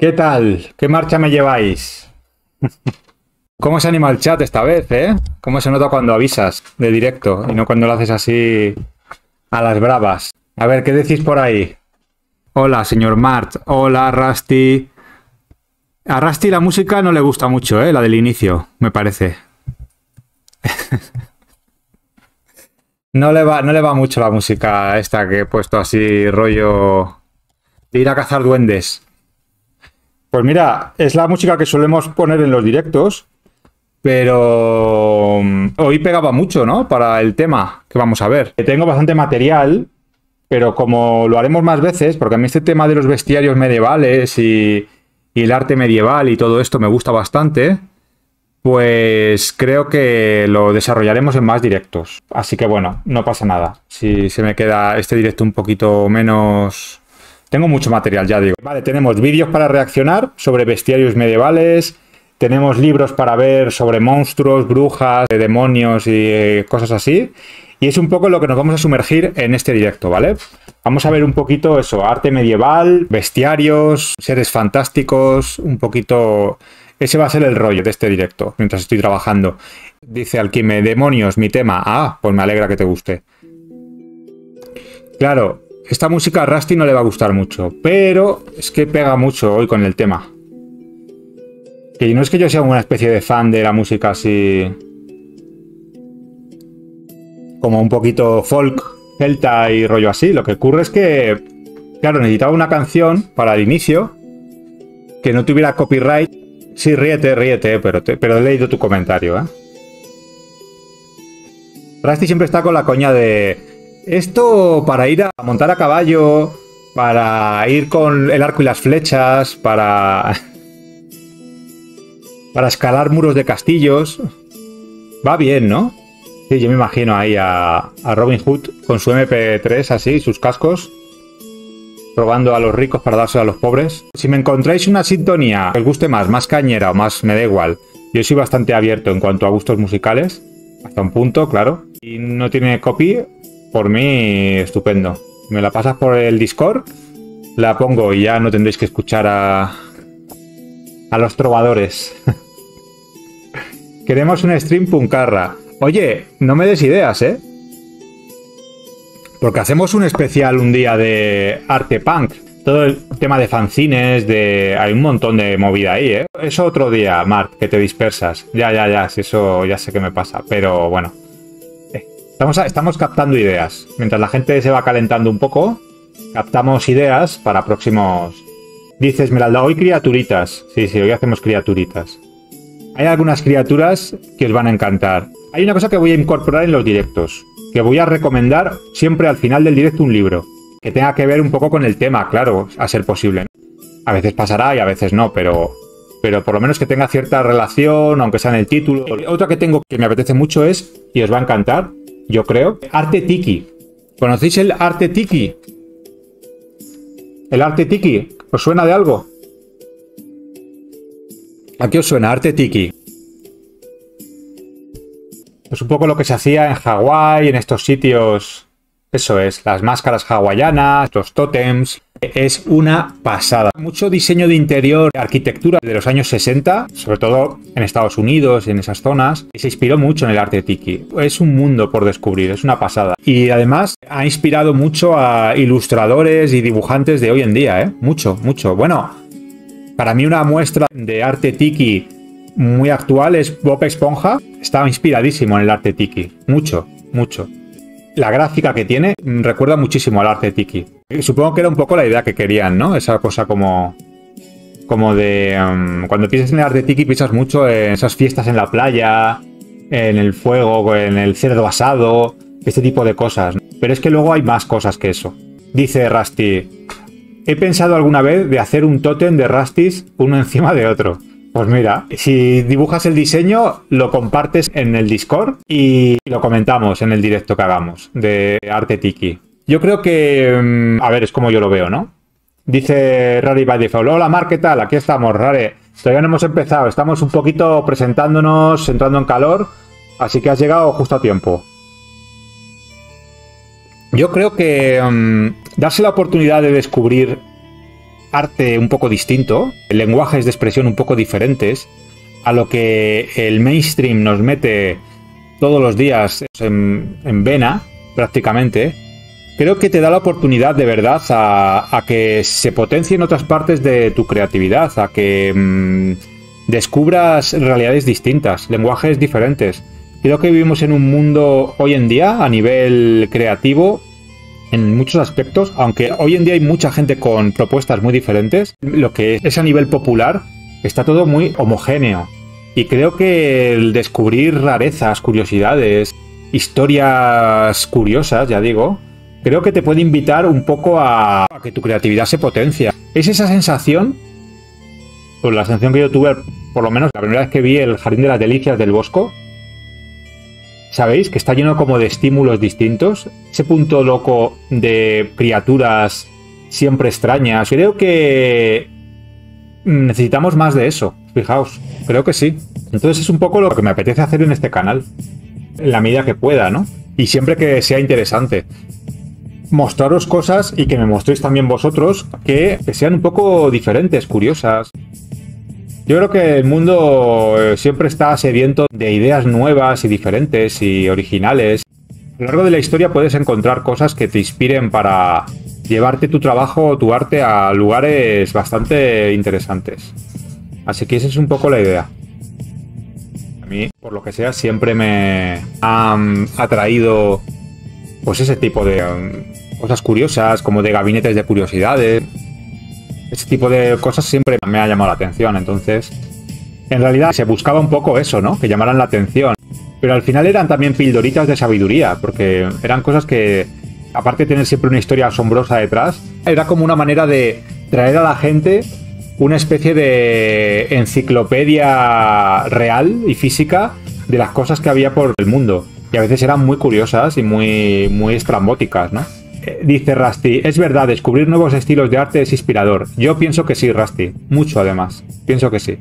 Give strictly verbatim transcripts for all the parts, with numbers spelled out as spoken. ¿Qué tal? ¿Qué marcha me lleváis? ¿Cómo se anima el chat esta vez, eh? ¿Cómo se nota cuando avisas de directo y no cuando lo haces así a las bravas? A ver, ¿qué decís por ahí? Hola, señor Mart. Hola, Rusty. A Rusty la música no le gusta mucho, eh, la del inicio, me parece. No le va, no le va mucho la música esta que he puesto así, rollo de ir a cazar duendes. Pues mira, es la música que solemos poner en los directos, pero hoy pegaba mucho, ¿no? Para el tema que vamos a ver. Tengo bastante material, pero como lo haremos más veces, porque a mí este tema de los bestiarios medievales y, y el arte medieval y todo esto me gusta bastante, pues creo que lo desarrollaremos en más directos. Así que bueno, no pasa nada. Si se me queda este directo un poquito menos... Tengo mucho material, ya digo. Vale, tenemos vídeos para reaccionar sobre bestiarios medievales, tenemos libros para ver sobre monstruos, brujas, demonios y cosas así. Y es un poco lo que nos vamos a sumergir en este directo, ¿vale? Vamos a ver un poquito eso, arte medieval, bestiarios, seres fantásticos, un poquito... Ese va a ser el rollo de este directo, mientras estoy trabajando. Dice Alquime, demonios, mi tema. Ah, pues me alegra que te guste. Claro. Esta música a Rusty no le va a gustar mucho, pero es que pega mucho hoy con el tema. Y no es que yo sea una especie de fan de la música así... como un poquito folk, celta y rollo así. Lo que ocurre es que, claro, necesitaba una canción para el inicio que no tuviera copyright. Sí, ríete, ríete, pero, te, pero he leído tu comentario, ¿eh? Rusty siempre está con la coña de... Esto para ir a montar a caballo, para ir con el arco y las flechas, para, para escalar muros de castillos. Va bien, ¿no? Sí, yo me imagino ahí a, a Robin Hood con su eme pe tres así, sus cascos, robando a los ricos para dárselo a los pobres. Si me encontráis una sintonía que os guste más, más cañera o más, me da igual. Yo soy bastante abierto en cuanto a gustos musicales, hasta un punto, claro. Y no tiene copy... Por mí, estupendo. Me la pasas por el Discord, la pongo y ya no tendréis que escuchar a, a los trovadores. Queremos un stream puncarra. Oye, no me des ideas, ¿eh? Porque hacemos un especial un día de arte punk. Todo el tema de fanzines, de... Hay un montón de movida ahí, ¿eh? Eso otro día, Mark, que te dispersas. Ya, ya, ya, si eso ya sé que me pasa, pero bueno. Estamos, estamos captando ideas. Mientras la gente se va calentando un poco, captamos ideas para próximos... Dice Esmeralda, hoy criaturitas. Sí, sí, hoy hacemos criaturitas. Hay algunas criaturas que os van a encantar. Hay una cosa que voy a incorporar en los directos, que voy a recomendar siempre al final del directo un libro, que tenga que ver un poco con el tema, claro, a ser posible. A veces pasará y a veces no, pero... pero por lo menos que tenga cierta relación, aunque sea en el título. Otra que tengo que me apetece mucho es, y os va a encantar, yo creo, arte tiki. ¿Conocéis el arte tiki? ¿El arte tiki? ¿Os suena de algo? ¿A qué os suena arte tiki? Es un poco lo que se hacía en Hawái, en estos sitios. Eso es, las máscaras hawaianas, los tótems. Es una pasada. Mucho diseño de interior, arquitectura de los años sesenta, sobre todo en Estados Unidos y en esas zonas, y se inspiró mucho en el arte tiki. Es un mundo por descubrir, es una pasada. Y además ha inspirado mucho a ilustradores y dibujantes de hoy en día, ¿eh? Mucho, mucho. Bueno, para mí una muestra de arte tiki muy actual es Bob Esponja. Estaba inspiradísimo en el arte tiki. Mucho, mucho. La gráfica que tiene recuerda muchísimo al arte tiki. Supongo que era un poco la idea que querían, ¿no? Esa cosa como... como de... Um, cuando piensas en el arte tiki piensas mucho en esas fiestas en la playa, en el fuego, en el cerdo asado, este tipo de cosas. Pero es que luego hay más cosas que eso. Dice Rusty, he pensado alguna vez de hacer un tótem de Rustys uno encima de otro. Pues mira, si dibujas el diseño, lo compartes en el Discord y lo comentamos en el directo que hagamos de arte tiki. Yo creo que... A ver, es como yo lo veo, ¿no? Dice Rare by Default, hola Mar, ¿qué tal? Aquí estamos, Rare. Todavía no hemos empezado, estamos un poquito presentándonos, entrando en calor, así que has llegado justo a tiempo. Yo creo que um, darse la oportunidad de descubrir arte un poco distinto, lenguajes de expresión un poco diferentes a lo que el mainstream nos mete todos los días en, en vena, prácticamente, creo que te da la oportunidad de verdad a, a que se potencien otras partes de tu creatividad, a que mmm, descubras realidades distintas, lenguajes diferentes. Creo que vivimos en un mundo hoy en día a nivel creativo en muchos aspectos, aunque hoy en día hay mucha gente con propuestas muy diferentes, lo que es a nivel popular está todo muy homogéneo. Y creo que el descubrir rarezas, curiosidades, historias curiosas, ya digo, creo que te puede invitar un poco a, a que tu creatividad se potencia. Es esa sensación, pues la sensación que yo tuve, por lo menos la primera vez que vi el Jardín de las Delicias del Bosco, ¿sabéis? Que está lleno como de estímulos distintos. Ese punto loco de criaturas siempre extrañas. Creo que necesitamos más de eso. Fijaos, creo que sí. Entonces es un poco lo que me apetece hacer en este canal. En la medida que pueda, ¿no? Y siempre que sea interesante. Mostraros cosas y que me mostréis también vosotros que, que sean un poco diferentes, curiosas. Yo creo que el mundo siempre está sediento de ideas nuevas y diferentes y originales. A lo largo de la historia puedes encontrar cosas que te inspiren para llevarte tu trabajo o tu arte a lugares bastante interesantes. Así que esa es un poco la idea. A mí, por lo que sea, siempre me han atraído pues ese tipo de um, cosas curiosas, como de gabinetes de curiosidades. Ese tipo de cosas siempre me ha llamado la atención, entonces en realidad se buscaba un poco eso, ¿no? Que llamaran la atención, pero al final eran también pildoritas de sabiduría, porque eran cosas que, aparte de tener siempre una historia asombrosa detrás, era como una manera de traer a la gente una especie de enciclopedia real y física de las cosas que había por el mundo, y a veces eran muy curiosas y muy, muy estrambóticas, ¿no? Dice Rusty, es verdad, descubrir nuevos estilos de arte es inspirador. Yo pienso que sí, Rusty, mucho además, pienso que sí.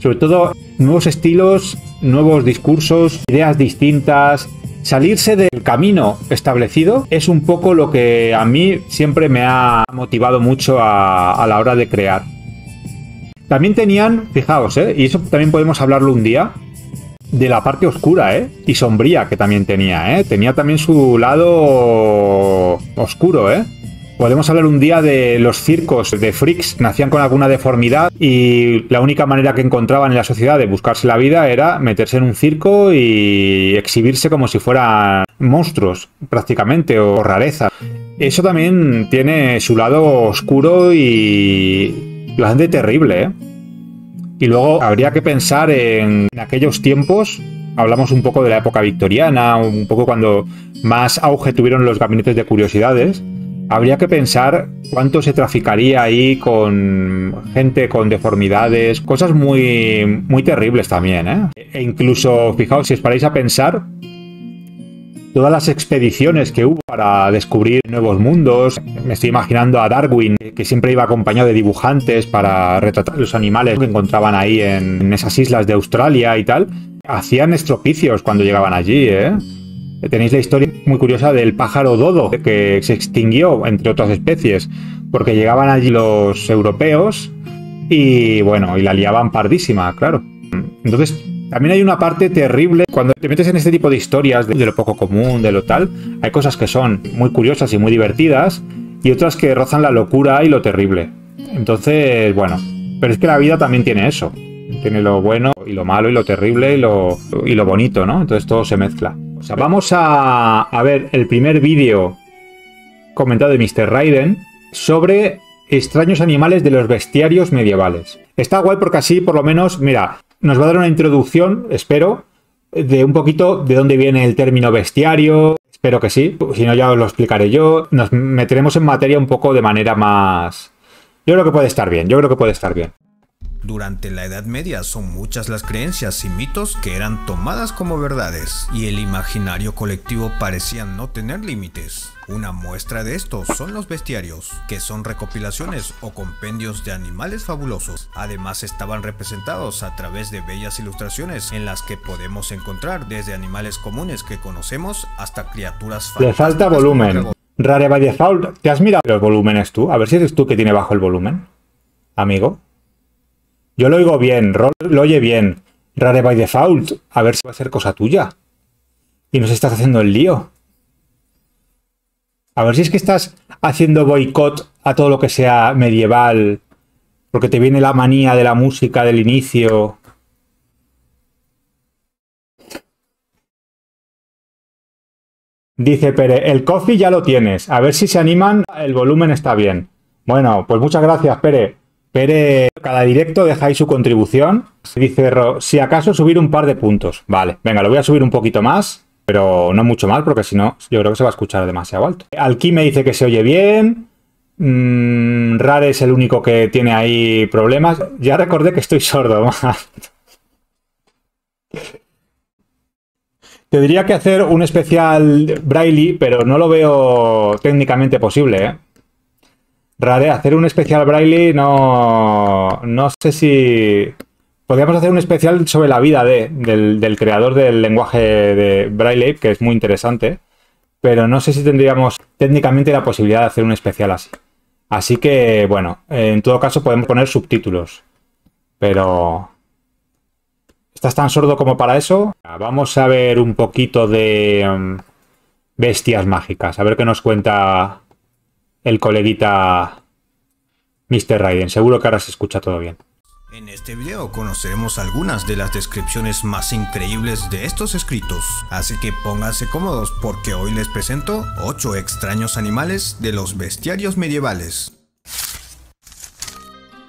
Sobre todo nuevos estilos, nuevos discursos, ideas distintas, salirse del camino establecido es un poco lo que a mí siempre me ha motivado mucho a, a la hora de crear. También tenían, fijaos, ¿eh? Y eso también podemos hablarlo un día, de la parte oscura, ¿eh? Y sombría que también tenía, ¿eh? Tenía también su lado oscuro, ¿eh? Podemos hablar un día de los circos de freaks, nacían con alguna deformidad y la única manera que encontraban en la sociedad de buscarse la vida era meterse en un circo y exhibirse como si fueran monstruos, prácticamente, o rarezas. Eso también tiene su lado oscuro y bastante terrible, ¿eh? Y luego habría que pensar en, en aquellos tiempos, hablamos un poco de la época victoriana, un poco cuando más auge tuvieron los gabinetes de curiosidades, habría que pensar cuánto se traficaría ahí con gente con deformidades, cosas muy, muy terribles también, ¿eh? E incluso, fijaos, si os paráis a pensar, todas las expediciones que hubo para descubrir nuevos mundos. Me estoy imaginando a Darwin, que siempre iba acompañado de dibujantes para retratar los animales que encontraban ahí en, en esas islas de Australia y tal. Hacían estropicios cuando llegaban allí, ¿eh? Tenéis la historia muy curiosa del pájaro dodo, que se extinguió, entre otras especies, porque llegaban allí los europeos y, bueno, y la liaban pardísima, claro. Entonces, también hay una parte terrible cuando te metes en este tipo de historias de lo poco común, de lo tal. Hay cosas que son muy curiosas y muy divertidas y otras que rozan la locura y lo terrible. Entonces, bueno, pero es que la vida también tiene eso. Tiene lo bueno y lo malo y lo terrible y lo, y lo bonito, ¿no? Entonces todo se mezcla. O sea, vamos a, a ver el primer vídeo comentado de mister Raiden sobre extraños animales de los bestiarios medievales. Está guay porque así, por lo menos, mira, nos va a dar una introducción, espero, de un poquito de dónde viene el término bestiario. Espero que sí, si no ya os lo explicaré yo. Nos meteremos en materia un poco de manera más... Yo creo que puede estar bien, yo creo que puede estar bien. Durante la Edad Media son muchas las creencias y mitos que eran tomadas como verdades y el imaginario colectivo parecía no tener límites. Una muestra de esto son los bestiarios, que son recopilaciones o compendios de animales fabulosos. Además estaban representados a través de bellas ilustraciones en las que podemos encontrar desde animales comunes que conocemos hasta criaturas fantásticas. Le falta volumen. Rare by default. ¿Te has mirado los volúmenes tú? A ver si eres tú que tiene bajo el volumen. amigo. Yo lo oigo bien, Rol lo oye bien. Rare by default, a ver si va a ser cosa tuya. Y nos estás haciendo el lío. A ver si es que estás haciendo boicot a todo lo que sea medieval, porque te viene la manía de la música del inicio. Dice Pere, el coffee ya lo tienes. A ver si se animan, el volumen está bien. Bueno, pues muchas gracias, Pere. Pere, cada directo dejáis su contribución. Dice, si acaso subir un par de puntos. Vale, venga, lo voy a subir un poquito más, pero no mucho más, porque si no, yo creo que se va a escuchar demasiado alto. Alquí me dice que se oye bien. Mm, Rare es el único que tiene ahí problemas. Ya recordé que estoy sordo. Tendría que hacer un especial Braille, pero no lo veo técnicamente posible, ¿eh? Rare, hacer un especial Braille no... No sé si... Podríamos hacer un especial sobre la vida de, del, del creador del lenguaje de Braille, que es muy interesante, pero no sé si tendríamos técnicamente la posibilidad de hacer un especial así. Así que, bueno, en todo caso podemos poner subtítulos. Pero... ¿Estás tan sordo como para eso? Vamos a ver un poquito de um, bestias mágicas. A ver qué nos cuenta el coleguita mister Raiden. Seguro que ahora se escucha todo bien. En este video conoceremos algunas de las descripciones más increíbles de estos escritos, así que pónganse cómodos porque hoy les presento ocho extraños animales de los bestiarios medievales.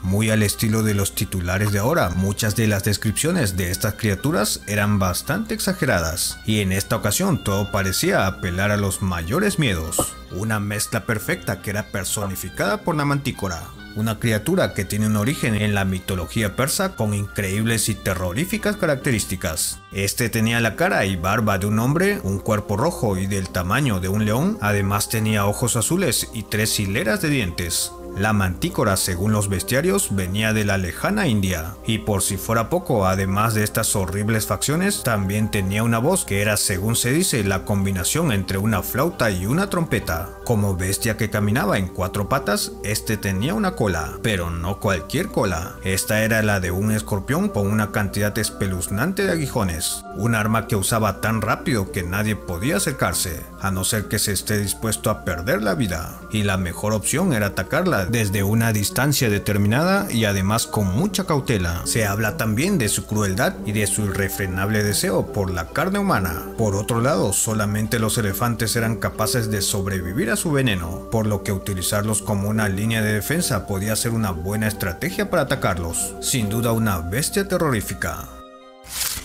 Muy al estilo de los titulares de ahora, muchas de las descripciones de estas criaturas eran bastante exageradas, y en esta ocasión todo parecía apelar a los mayores miedos. Una mezcla perfecta que era personificada por la mantícora, una criatura que tiene un origen en la mitología persa con increíbles y terroríficas características. Este tenía la cara y barba de un hombre, un cuerpo rojo y del tamaño de un león, además tenía ojos azules y tres hileras de dientes. La mantícora, según los bestiarios, venía de la lejana India, y por si fuera poco, además de estas horribles facciones, también tenía una voz que era, según se dice, la combinación entre una flauta y una trompeta. Como bestia que caminaba en cuatro patas, este tenía una cola, pero no cualquier cola. Esta era la de un escorpión con una cantidad espeluznante de aguijones, un arma que usaba tan rápido que nadie podía acercarse, a no ser que se esté dispuesto a perder la vida, y la mejor opción era atacarla desde una distancia determinada y además con mucha cautela. Se habla también de su crueldad y de su irrefrenable deseo por la carne humana. Por otro lado, solamente los elefantes eran capaces de sobrevivir a su veneno, por lo que utilizarlos como una línea de defensa podía ser una buena estrategia para atacarlos. Sin duda una bestia terrorífica.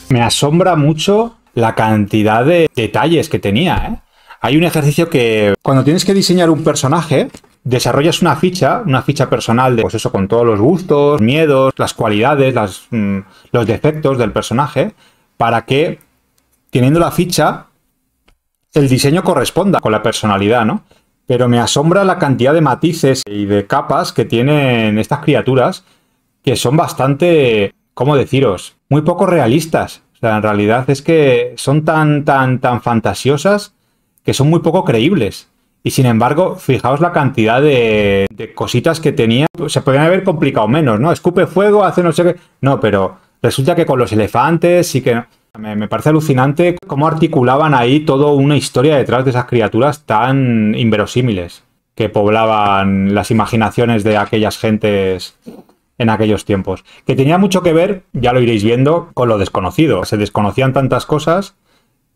Me asombra mucho la cantidad de detalles que tenía, ¿eh? Hay un ejercicio que cuando tienes que diseñar un personaje, desarrollas una ficha, una ficha personal de, pues eso, con todos los gustos, miedos, las cualidades, las, mmm, los defectos del personaje, para que, teniendo la ficha, el diseño corresponda con la personalidad, ¿no? Pero me asombra la cantidad de matices y de capas que tienen estas criaturas, que son bastante, ¿cómo deciros?, muy poco realistas. O sea, en realidad es que son tan, tan, tan fantasiosas que son muy poco creíbles. Y sin embargo, fijaos la cantidad de, de cositas que tenía. Se podrían haber complicado menos, ¿no? Escupe fuego, hace no sé qué... No, pero resulta que con los elefantes sí que... Me, me parece alucinante cómo articulaban ahí toda una historia detrás de esas criaturas tan inverosímiles que poblaban las imaginaciones de aquellas gentes en aquellos tiempos. Que tenía mucho que ver, ya lo iréis viendo, con lo desconocido. Se desconocían tantas cosas...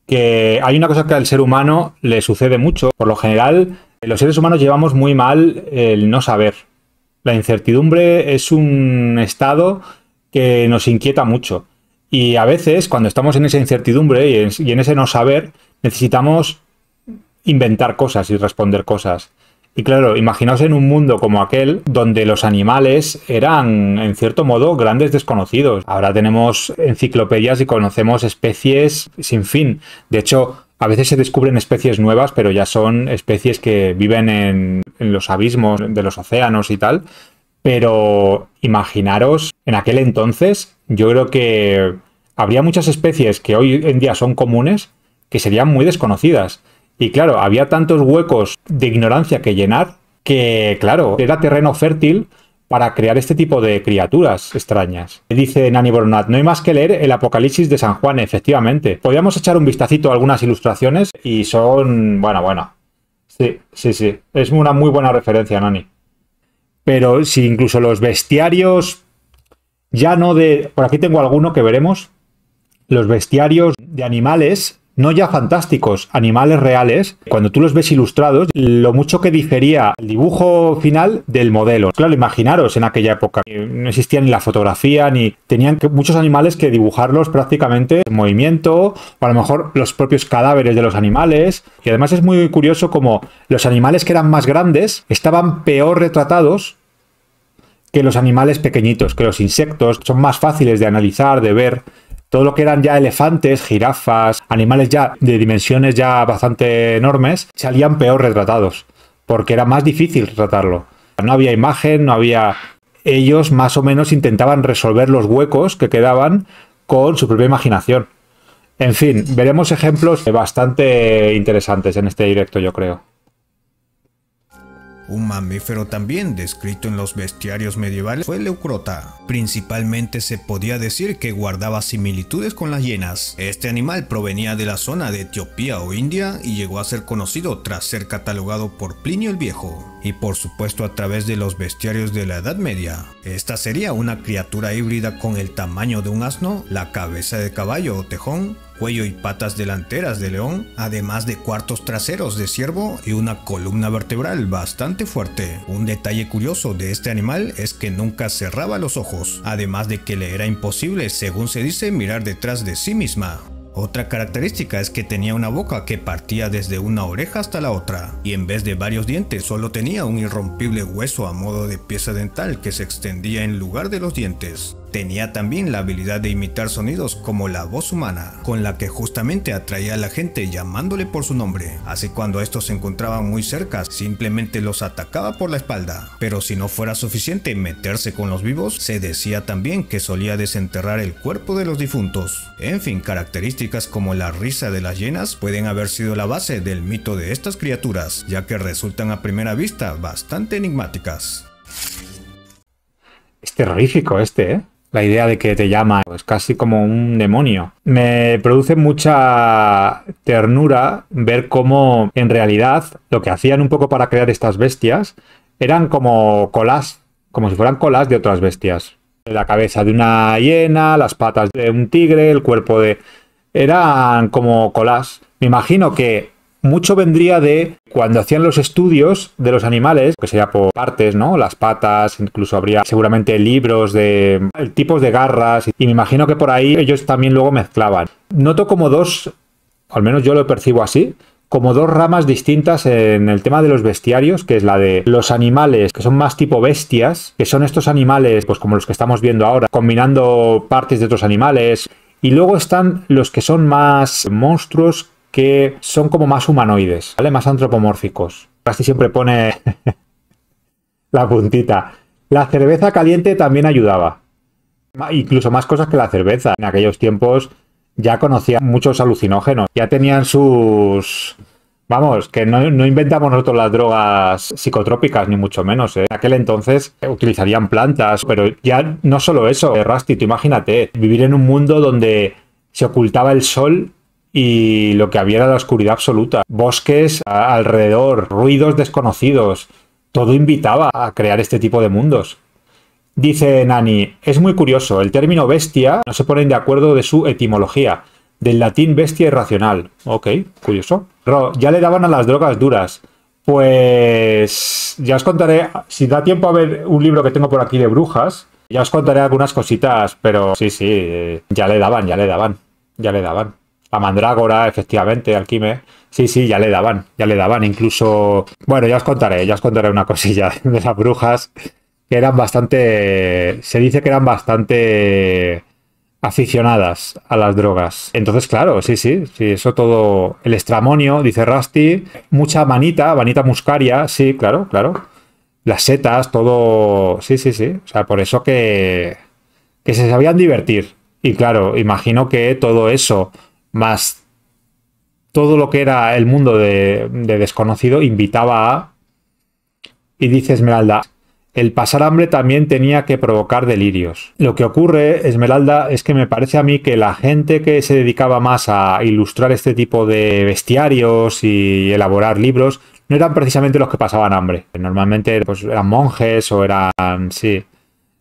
que hay una cosa que al ser humano le sucede mucho. Por lo general, los seres humanos llevamos muy mal el no saber. La incertidumbre es un estado que nos inquieta mucho. Y a veces, cuando estamos en esa incertidumbre y en, y en ese no saber, necesitamos inventar cosas y responder cosas. Y claro, imaginaos en un mundo como aquel, donde los animales eran, en cierto modo, grandes desconocidos. Ahora tenemos enciclopedias y conocemos especies sin fin. De hecho, a veces se descubren especies nuevas, pero ya son especies que viven en, en los abismos de los océanos y tal. Pero imaginaros, en aquel entonces, yo creo que habría muchas especies que hoy en día son comunes, que serían muy desconocidas. Y claro, había tantos huecos de ignorancia que llenar que, claro, era terreno fértil para crear este tipo de criaturas extrañas. Dice Nani Boronat, no hay más que leer el Apocalipsis de San Juan, efectivamente. Podríamos echar un vistacito a algunas ilustraciones y son... bueno, bueno. Sí, sí, sí. Es una muy buena referencia, Nani. Pero si incluso los bestiarios ya no de... por aquí tengo alguno que veremos. Los bestiarios de animales... no ya fantásticos, animales reales, cuando tú los ves ilustrados, lo mucho que difería el dibujo final del modelo. Claro, imaginaros en aquella época, no existía ni la fotografía, ni tenían que, muchos animales que dibujarlos prácticamente en movimiento, o a lo mejor los propios cadáveres de los animales. Y además es muy curioso como los animales que eran más grandes estaban peor retratados que los animales pequeñitos, que los insectos son más fáciles de analizar, de ver. Todo lo que eran ya elefantes, jirafas, animales ya de dimensiones ya bastante enormes, salían peor retratados, porque era más difícil tratarlo. No había imagen, no había... Ellos más o menos intentaban resolver los huecos que quedaban con su propia imaginación. En fin, veremos ejemplos bastante interesantes en este directo, yo creo. Un mamífero también descrito en los bestiarios medievales fue el Leucrota. Principalmente se podía decir que guardaba similitudes con las hienas. Este animal provenía de la zona de Etiopía o India y llegó a ser conocido tras ser catalogado por Plinio el Viejo y por supuesto a través de los bestiarios de la Edad Media. Esta sería una criatura híbrida con el tamaño de un asno, la cabeza de caballo o tejón, cuello y patas delanteras de león, además de cuartos traseros de ciervo y una columna vertebral bastante fuerte. Un detalle curioso de este animal es que nunca cerraba los ojos, además de que le era imposible, según se dice, mirar detrás de sí misma. Otra característica es que tenía una boca que partía desde una oreja hasta la otra, y en vez de varios dientes solo tenía un irrompible hueso a modo de pieza dental que se extendía en lugar de los dientes. Tenía también la habilidad de imitar sonidos como la voz humana, con la que justamente atraía a la gente llamándole por su nombre. Así cuando estos se encontraban muy cerca, simplemente los atacaba por la espalda. Pero si no fuera suficiente meterse con los vivos, se decía también que solía desenterrar el cuerpo de los difuntos. En fin, características como la risa de las hienas pueden haber sido la base del mito de estas criaturas, ya que resultan a primera vista bastante enigmáticas. Es terrorífico este, ¿eh? La idea de que te llama es casi como un demonio. Me produce mucha ternura ver cómo en realidad lo que hacían un poco para crear estas bestias eran como colas, como si fueran colas de otras bestias. La cabeza de una hiena, las patas de un tigre, el cuerpo de... eran como colas. Me imagino que mucho vendría de cuando hacían los estudios de los animales, que sería por partes, ¿no? Las patas, incluso habría seguramente libros de tipos de garras, y me imagino que por ahí ellos también luego mezclaban. Noto como dos, al menos yo lo percibo así, como dos ramas distintas en el tema de los bestiarios, que es la de los animales que son más tipo bestias, que son estos animales pues como los que estamos viendo ahora, combinando partes de otros animales, y luego están los que son más monstruos, que son como más humanoides, ¿vale? Más antropomórficos. Casi siempre pone la puntita. La cerveza caliente también ayudaba. Incluso más cosas que la cerveza. En aquellos tiempos ya conocían muchos alucinógenos. Ya tenían sus... Vamos, que no, no inventamos nosotros las drogas psicotrópicas, ni mucho menos, ¿eh? En aquel entonces utilizarían plantas, pero ya no solo eso. Rasti, tú imagínate, vivir en un mundo donde se ocultaba el sol y lo que había era la oscuridad absoluta. Bosques alrededor, ruidos desconocidos. Todo invitaba a crear este tipo de mundos. Dice Nani, es muy curioso, el término bestia no se ponen de acuerdo de su etimología. Del latín bestia irracional. Ok, curioso. Ro, ya le daban a las drogas duras. Pues ya os contaré, si da tiempo a ver un libro que tengo por aquí de brujas, ya os contaré algunas cositas, pero sí, sí, ya le daban, ya le daban, ya le daban. A mandrágora, efectivamente, alquime. Sí, sí, ya le daban, ya le daban. Incluso, bueno, ya os contaré, ya os contaré una cosilla de las brujas que eran bastante, se dice que eran bastante aficionadas a las drogas. Entonces, claro, sí, sí, sí, eso todo, el estramonio, dice Rusty, mucha manita, manita muscaria, sí, claro, claro. Las setas, todo, sí, sí, sí. O sea, por eso que, que se sabían divertir. Y claro, imagino que todo eso más todo lo que era el mundo de, de desconocido invitaba a... Y dice Esmeralda, El pasar hambre también tenía que provocar delirios. Lo que ocurre, Esmeralda, es que me parece a mí que la gente que se dedicaba más a ilustrar este tipo de bestiarios y elaborar libros no eran precisamente los que pasaban hambre. Normalmente pues, eran monjes o eran... sí...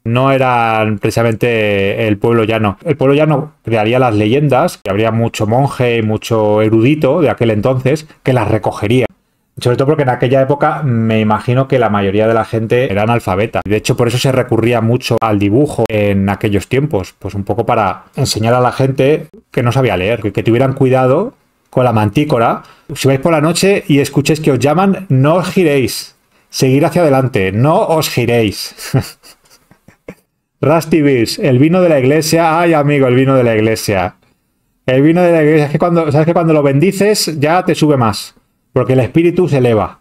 no eran precisamente el pueblo llano. El pueblo llano crearía las leyendas, que habría mucho monje y mucho erudito de aquel entonces que las recogería. Sobre todo porque en aquella época me imagino que la mayoría de la gente era analfabeta. De hecho, por eso se recurría mucho al dibujo en aquellos tiempos, pues un poco para enseñar a la gente que no sabía leer, que tuvieran cuidado con la mantícora. Si vais por la noche y escuchéis que os llaman, no os giréis. Seguir hacia adelante, no os giréis. Rusty Beers, el vino de la iglesia. Ay, amigo, el vino de la iglesia. El vino de la iglesia es que cuando, sabes que cuando lo bendices ya te sube más, porque el espíritu se eleva.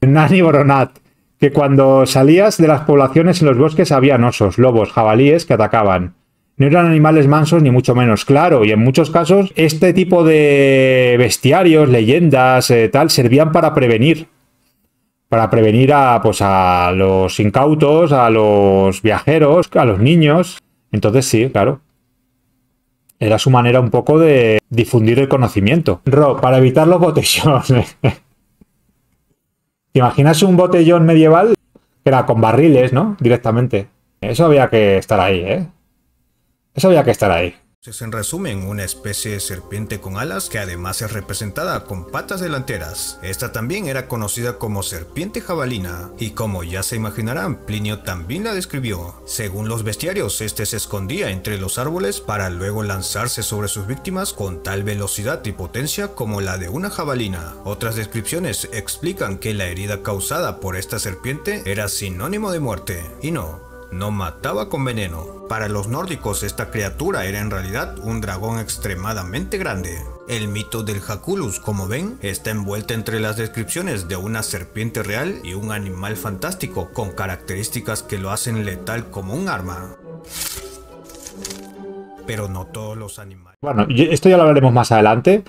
Nani Boronat, que cuando salías de las poblaciones en los bosques habían osos, lobos, jabalíes que atacaban. No eran animales mansos ni mucho menos, claro, y en muchos casos este tipo de bestiarios, leyendas, eh, tal, servían para prevenir. Para prevenir a, pues a los incautos, a los viajeros, a los niños. Entonces sí, claro. Era su manera un poco de difundir el conocimiento. Ro, para evitar los botellones. ¿Te imaginas un botellón medieval? Que era con barriles, ¿no? Directamente. Eso había que estar ahí, ¿eh? Eso había que estar ahí. Es en resumen una especie de serpiente con alas que además es representada con patas delanteras. Esta también era conocida como serpiente jabalina y como ya se imaginarán, Plinio también la describió. Según los bestiarios, este se escondía entre los árboles para luego lanzarse sobre sus víctimas con tal velocidad y potencia como la de una jabalina. Otras descripciones explican que la herida causada por esta serpiente era sinónimo de muerte. Y no, no mataba con veneno. Para los nórdicos, esta criatura era en realidad un dragón extremadamente grande. El mito del Hakulus, como ven, está envuelta entre las descripciones de una serpiente real y un animal fantástico con características que lo hacen letal como un arma. Pero no todos los animales... Bueno, esto ya lo hablaremos más adelante,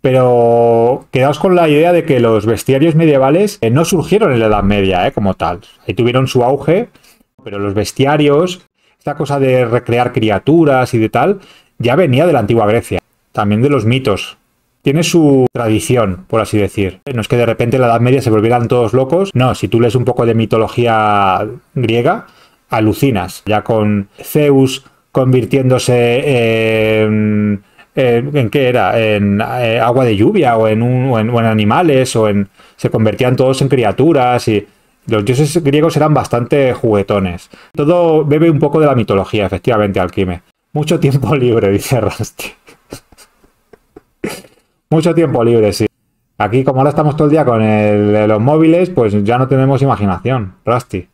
pero quedaos con la idea de que los bestiarios medievales eh, no surgieron en la Edad Media eh, como tal. Ahí tuvieron su auge, pero los bestiarios... Esta cosa de recrear criaturas y de tal, ya venía de la antigua Grecia, también de los mitos. Tiene su tradición, por así decir. No es que de repente en la Edad Media se volvieran todos locos. No, si tú lees un poco de mitología griega, alucinas. Ya con Zeus convirtiéndose en... ¿En, en qué era? En eh, agua de lluvia o en, un, o, en, o en animales, o en... Se convertían todos en criaturas y... Los dioses griegos eran bastante juguetones. Todo bebe un poco de la mitología, efectivamente, Alquime. Mucho tiempo libre, dice Rusty. Mucho tiempo libre, sí. Aquí, como ahora estamos todo el día con el, los móviles, pues ya no tenemos imaginación, Rusty.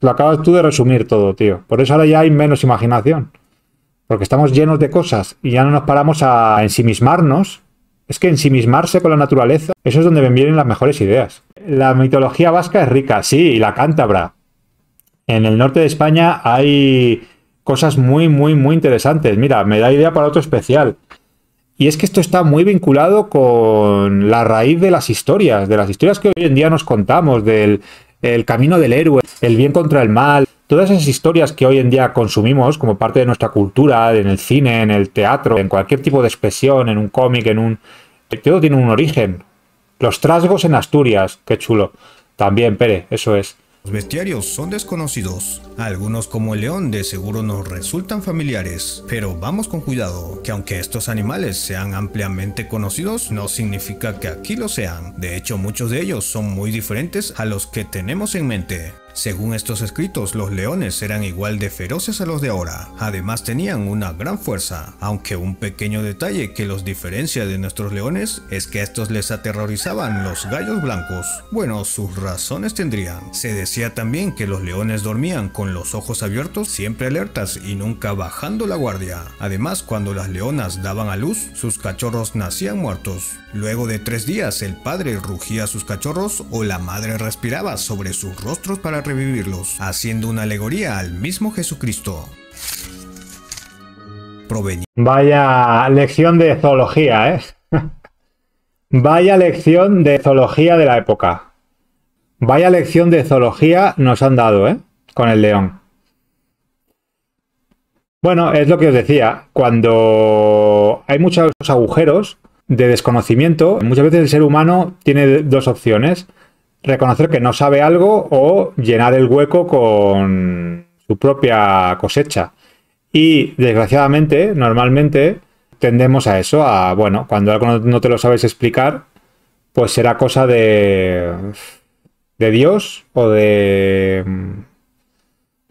Lo acabas tú de resumir todo, tío. Por eso ahora ya hay menos imaginación. Porque estamos llenos de cosas y ya no nos paramos a ensimismarnos. Es que ensimismarse con la naturaleza, eso es donde me vienen las mejores ideas. La mitología vasca es rica, sí, y la cántabra. En el norte de España hay cosas muy, muy, muy interesantes. Mira, me da idea para otro especial. Y es que esto está muy vinculado con la raíz de las historias, de las historias que hoy en día nos contamos, del el camino del héroe, el bien contra el mal. Todas esas historias que hoy en día consumimos como parte de nuestra cultura, en el cine, en el teatro, en cualquier tipo de expresión, en un cómic, en un... Todo tiene un origen. Los trasgos en Asturias, qué chulo. También, Pere, eso es. Los bestiarios son desconocidos, algunos como el león de seguro nos resultan familiares, pero vamos con cuidado, que aunque estos animales sean ampliamente conocidos, no significa que aquí lo sean. De hecho, muchos de ellos son muy diferentes a los que tenemos en mente. Según estos escritos, los leones eran igual de feroces a los de ahora, además tenían una gran fuerza, aunque un pequeño detalle que los diferencia de nuestros leones es que a estos les aterrorizaban los gallos blancos. Bueno, sus razones tendrían. Se decía también que los leones dormían con los ojos abiertos, siempre alertas y nunca bajando la guardia. Además, cuando las leonas daban a luz, sus cachorros nacían muertos. Luego de tres días, el padre rugía a sus cachorros o la madre respiraba sobre sus rostros para revivirlos, haciendo una alegoría al mismo Jesucristo. Provenía. Vaya lección de zoología, ¿eh? Vaya lección de zoología de la época. Vaya lección de zoología nos han dado, ¿eh? con el león. Bueno, es lo que os decía, cuando hay muchos agujeros de desconocimiento, muchas veces el ser humano tiene dos opciones: reconocer que no sabe algo o llenar el hueco con su propia cosecha. Y desgraciadamente, normalmente, tendemos a eso, a, bueno, cuando algo no te lo sabes explicar, pues será cosa de, de Dios o de,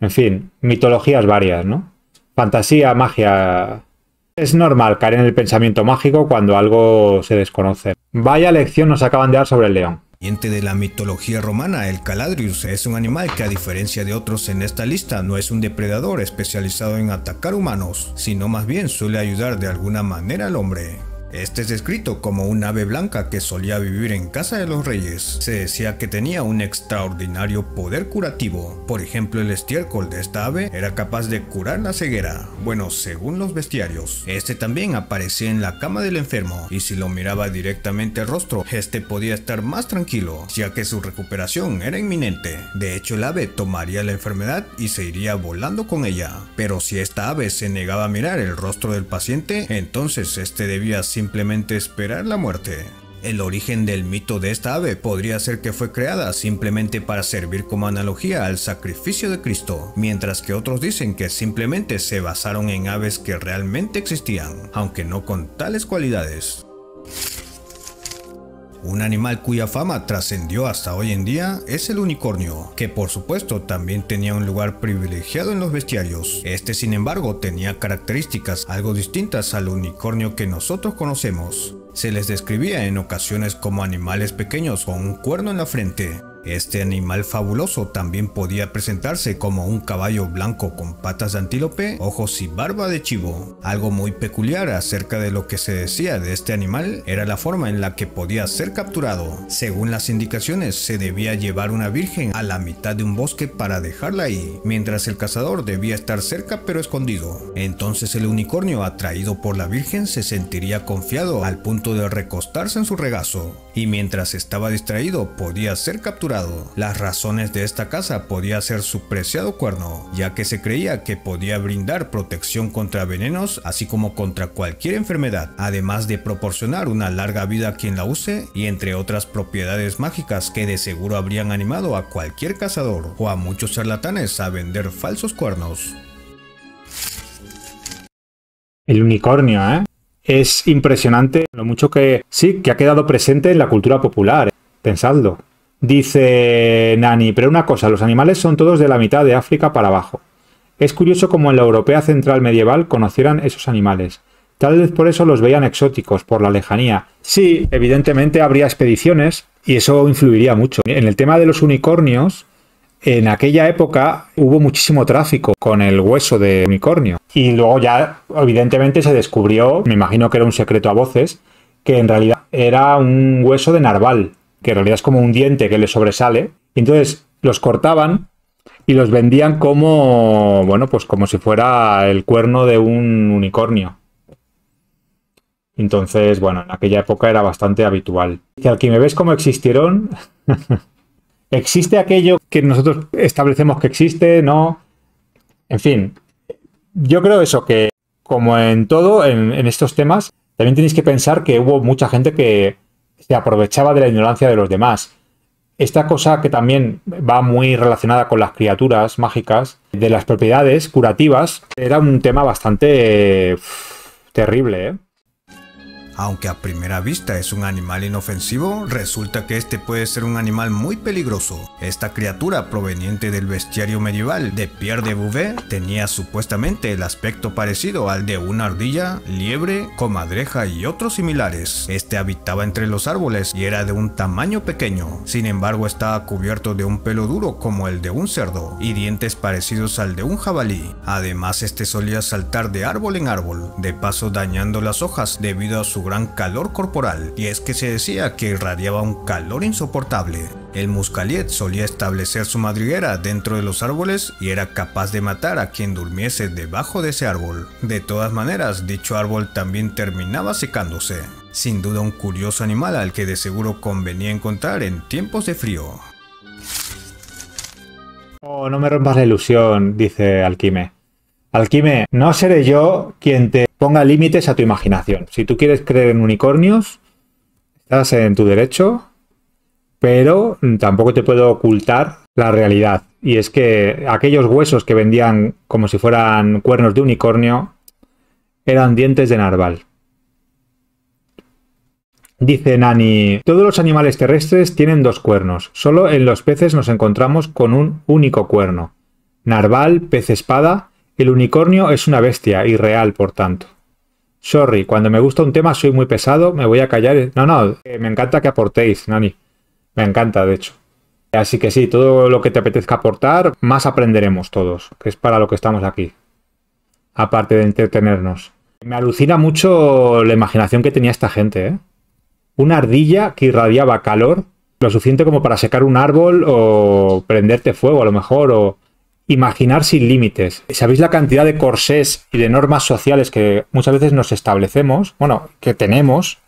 en fin, mitologías varias, ¿no? Fantasía, magia. Es normal caer en el pensamiento mágico cuando algo se desconoce. Vaya lección nos acaban de dar sobre el león. De la mitología romana, el Caladrius es un animal que, a diferencia de otros en esta lista, no es un depredador especializado en atacar humanos, sino más bien suele ayudar de alguna manera al hombre. Este es descrito como un ave blanca que solía vivir en casa de los reyes. Se decía que tenía un extraordinario poder curativo. Por ejemplo, el estiércol de esta ave era capaz de curar la ceguera. Bueno, según los bestiarios, este también aparecía en la cama del enfermo, y si lo miraba directamente al rostro, este podía estar más tranquilo, ya que su recuperación era inminente. De hecho, el ave tomaría la enfermedad y se iría volando con ella. Pero si esta ave se negaba a mirar el rostro del paciente, entonces este debía ser simplemente esperar la muerte. El origen del mito de esta ave podría ser que fue creada simplemente para servir como analogía al sacrificio de Cristo, mientras que otros dicen que simplemente se basaron en aves que realmente existían, aunque no con tales cualidades. Un animal cuya fama trascendió hasta hoy en día es el unicornio, que por supuesto también tenía un lugar privilegiado en los bestiarios. Este, sin embargo, tenía características algo distintas al unicornio que nosotros conocemos. Se les describía en ocasiones como animales pequeños con un cuerno en la frente. Este animal fabuloso también podía presentarse como un caballo blanco con patas de antílope, ojos y barba de chivo. Algo muy peculiar acerca de lo que se decía de este animal era la forma en la que podía ser capturado. Según las indicaciones, se debía llevar una virgen a la mitad de un bosque para dejarla ahí, mientras el cazador debía estar cerca pero escondido. Entonces el unicornio, atraído por la virgen, se sentiría confiado al punto de recostarse en su regazo, y mientras estaba distraído podía ser capturado. Las razones de esta caza podía ser su preciado cuerno, ya que se creía que podía brindar protección contra venenos, así como contra cualquier enfermedad, además de proporcionar una larga vida a quien la use, y entre otras propiedades mágicas que de seguro habrían animado a cualquier cazador o a muchos charlatanes a vender falsos cuernos. El unicornio, ¿eh? Es impresionante lo mucho que sí que ha quedado presente en la cultura popular. Pensadlo. Dice Nani, pero una cosa, los animales son todos de la mitad de África para abajo. Es curioso como en la Europa central medieval conocieran esos animales. Tal vez por eso los veían exóticos, por la lejanía. Sí, evidentemente habría expediciones y eso influiría mucho. En el tema de los unicornios, en aquella época hubo muchísimo tráfico con el hueso de unicornio. Y luego ya evidentemente se descubrió, me imagino que era un secreto a voces, que en realidad era un hueso de narval, que en realidad es como un diente que le sobresale. Entonces los cortaban y los vendían como, bueno, pues como si fuera el cuerno de un unicornio. Entonces, bueno, en aquella época era bastante habitual. Y al que me ves como existieron, ¿existe aquello que nosotros establecemos que existe? No. En fin, yo creo eso, que como en todo, en, en estos temas, también tenéis que pensar que hubo mucha gente que se aprovechaba de la ignorancia de los demás. Esta cosa que también va muy relacionada con las criaturas mágicas, de las propiedades curativas, era un tema bastante uff, terrible, ¿eh? Aunque a primera vista es un animal inofensivo, resulta que este puede ser un animal muy peligroso. Esta criatura proveniente del bestiario medieval de Pierre de Bouvet tenía supuestamente el aspecto parecido al de una ardilla, liebre, comadreja y otros similares. Este habitaba entre los árboles y era de un tamaño pequeño. Sin embargo, estaba cubierto de un pelo duro como el de un cerdo y dientes parecidos al de un jabalí. Además, este solía saltar de árbol en árbol, de paso dañando las hojas debido a su gran calor corporal, y es que se decía que irradiaba un calor insoportable. El muscaliet solía establecer su madriguera dentro de los árboles y era capaz de matar a quien durmiese debajo de ese árbol. De todas maneras, dicho árbol también terminaba secándose. Sin duda un curioso animal al que de seguro convenía encontrar en tiempos de frío. Oh, no me rompas la ilusión, dice Alquime. Alquime, no seré yo quien te ponga límites a tu imaginación. Si tú quieres creer en unicornios, estás en tu derecho, pero tampoco te puedo ocultar la realidad. Y es que aquellos huesos que vendían como si fueran cuernos de unicornio eran dientes de narval. Dice Nani, todos los animales terrestres tienen dos cuernos. Solo en los peces nos encontramos con un único cuerno. Narval, pez espada, el unicornio es una bestia, irreal por tanto. Sorry, cuando me gusta un tema soy muy pesado, me voy a callar. No, no, me encanta que aportéis, Nani. Me encanta, de hecho. Así que sí, todo lo que te apetezca aportar, más aprenderemos todos, que es para lo que estamos aquí. Aparte de entretenernos. Me alucina mucho la imaginación que tenía esta gente, ¿eh? Una ardilla que irradiaba calor, lo suficiente como para secar un árbol o prenderte fuego a lo mejor, o imaginar sin límites. ¿Sabéis la cantidad de corsés y de normas sociales que muchas veces nos establecemos? Bueno, que tenemos,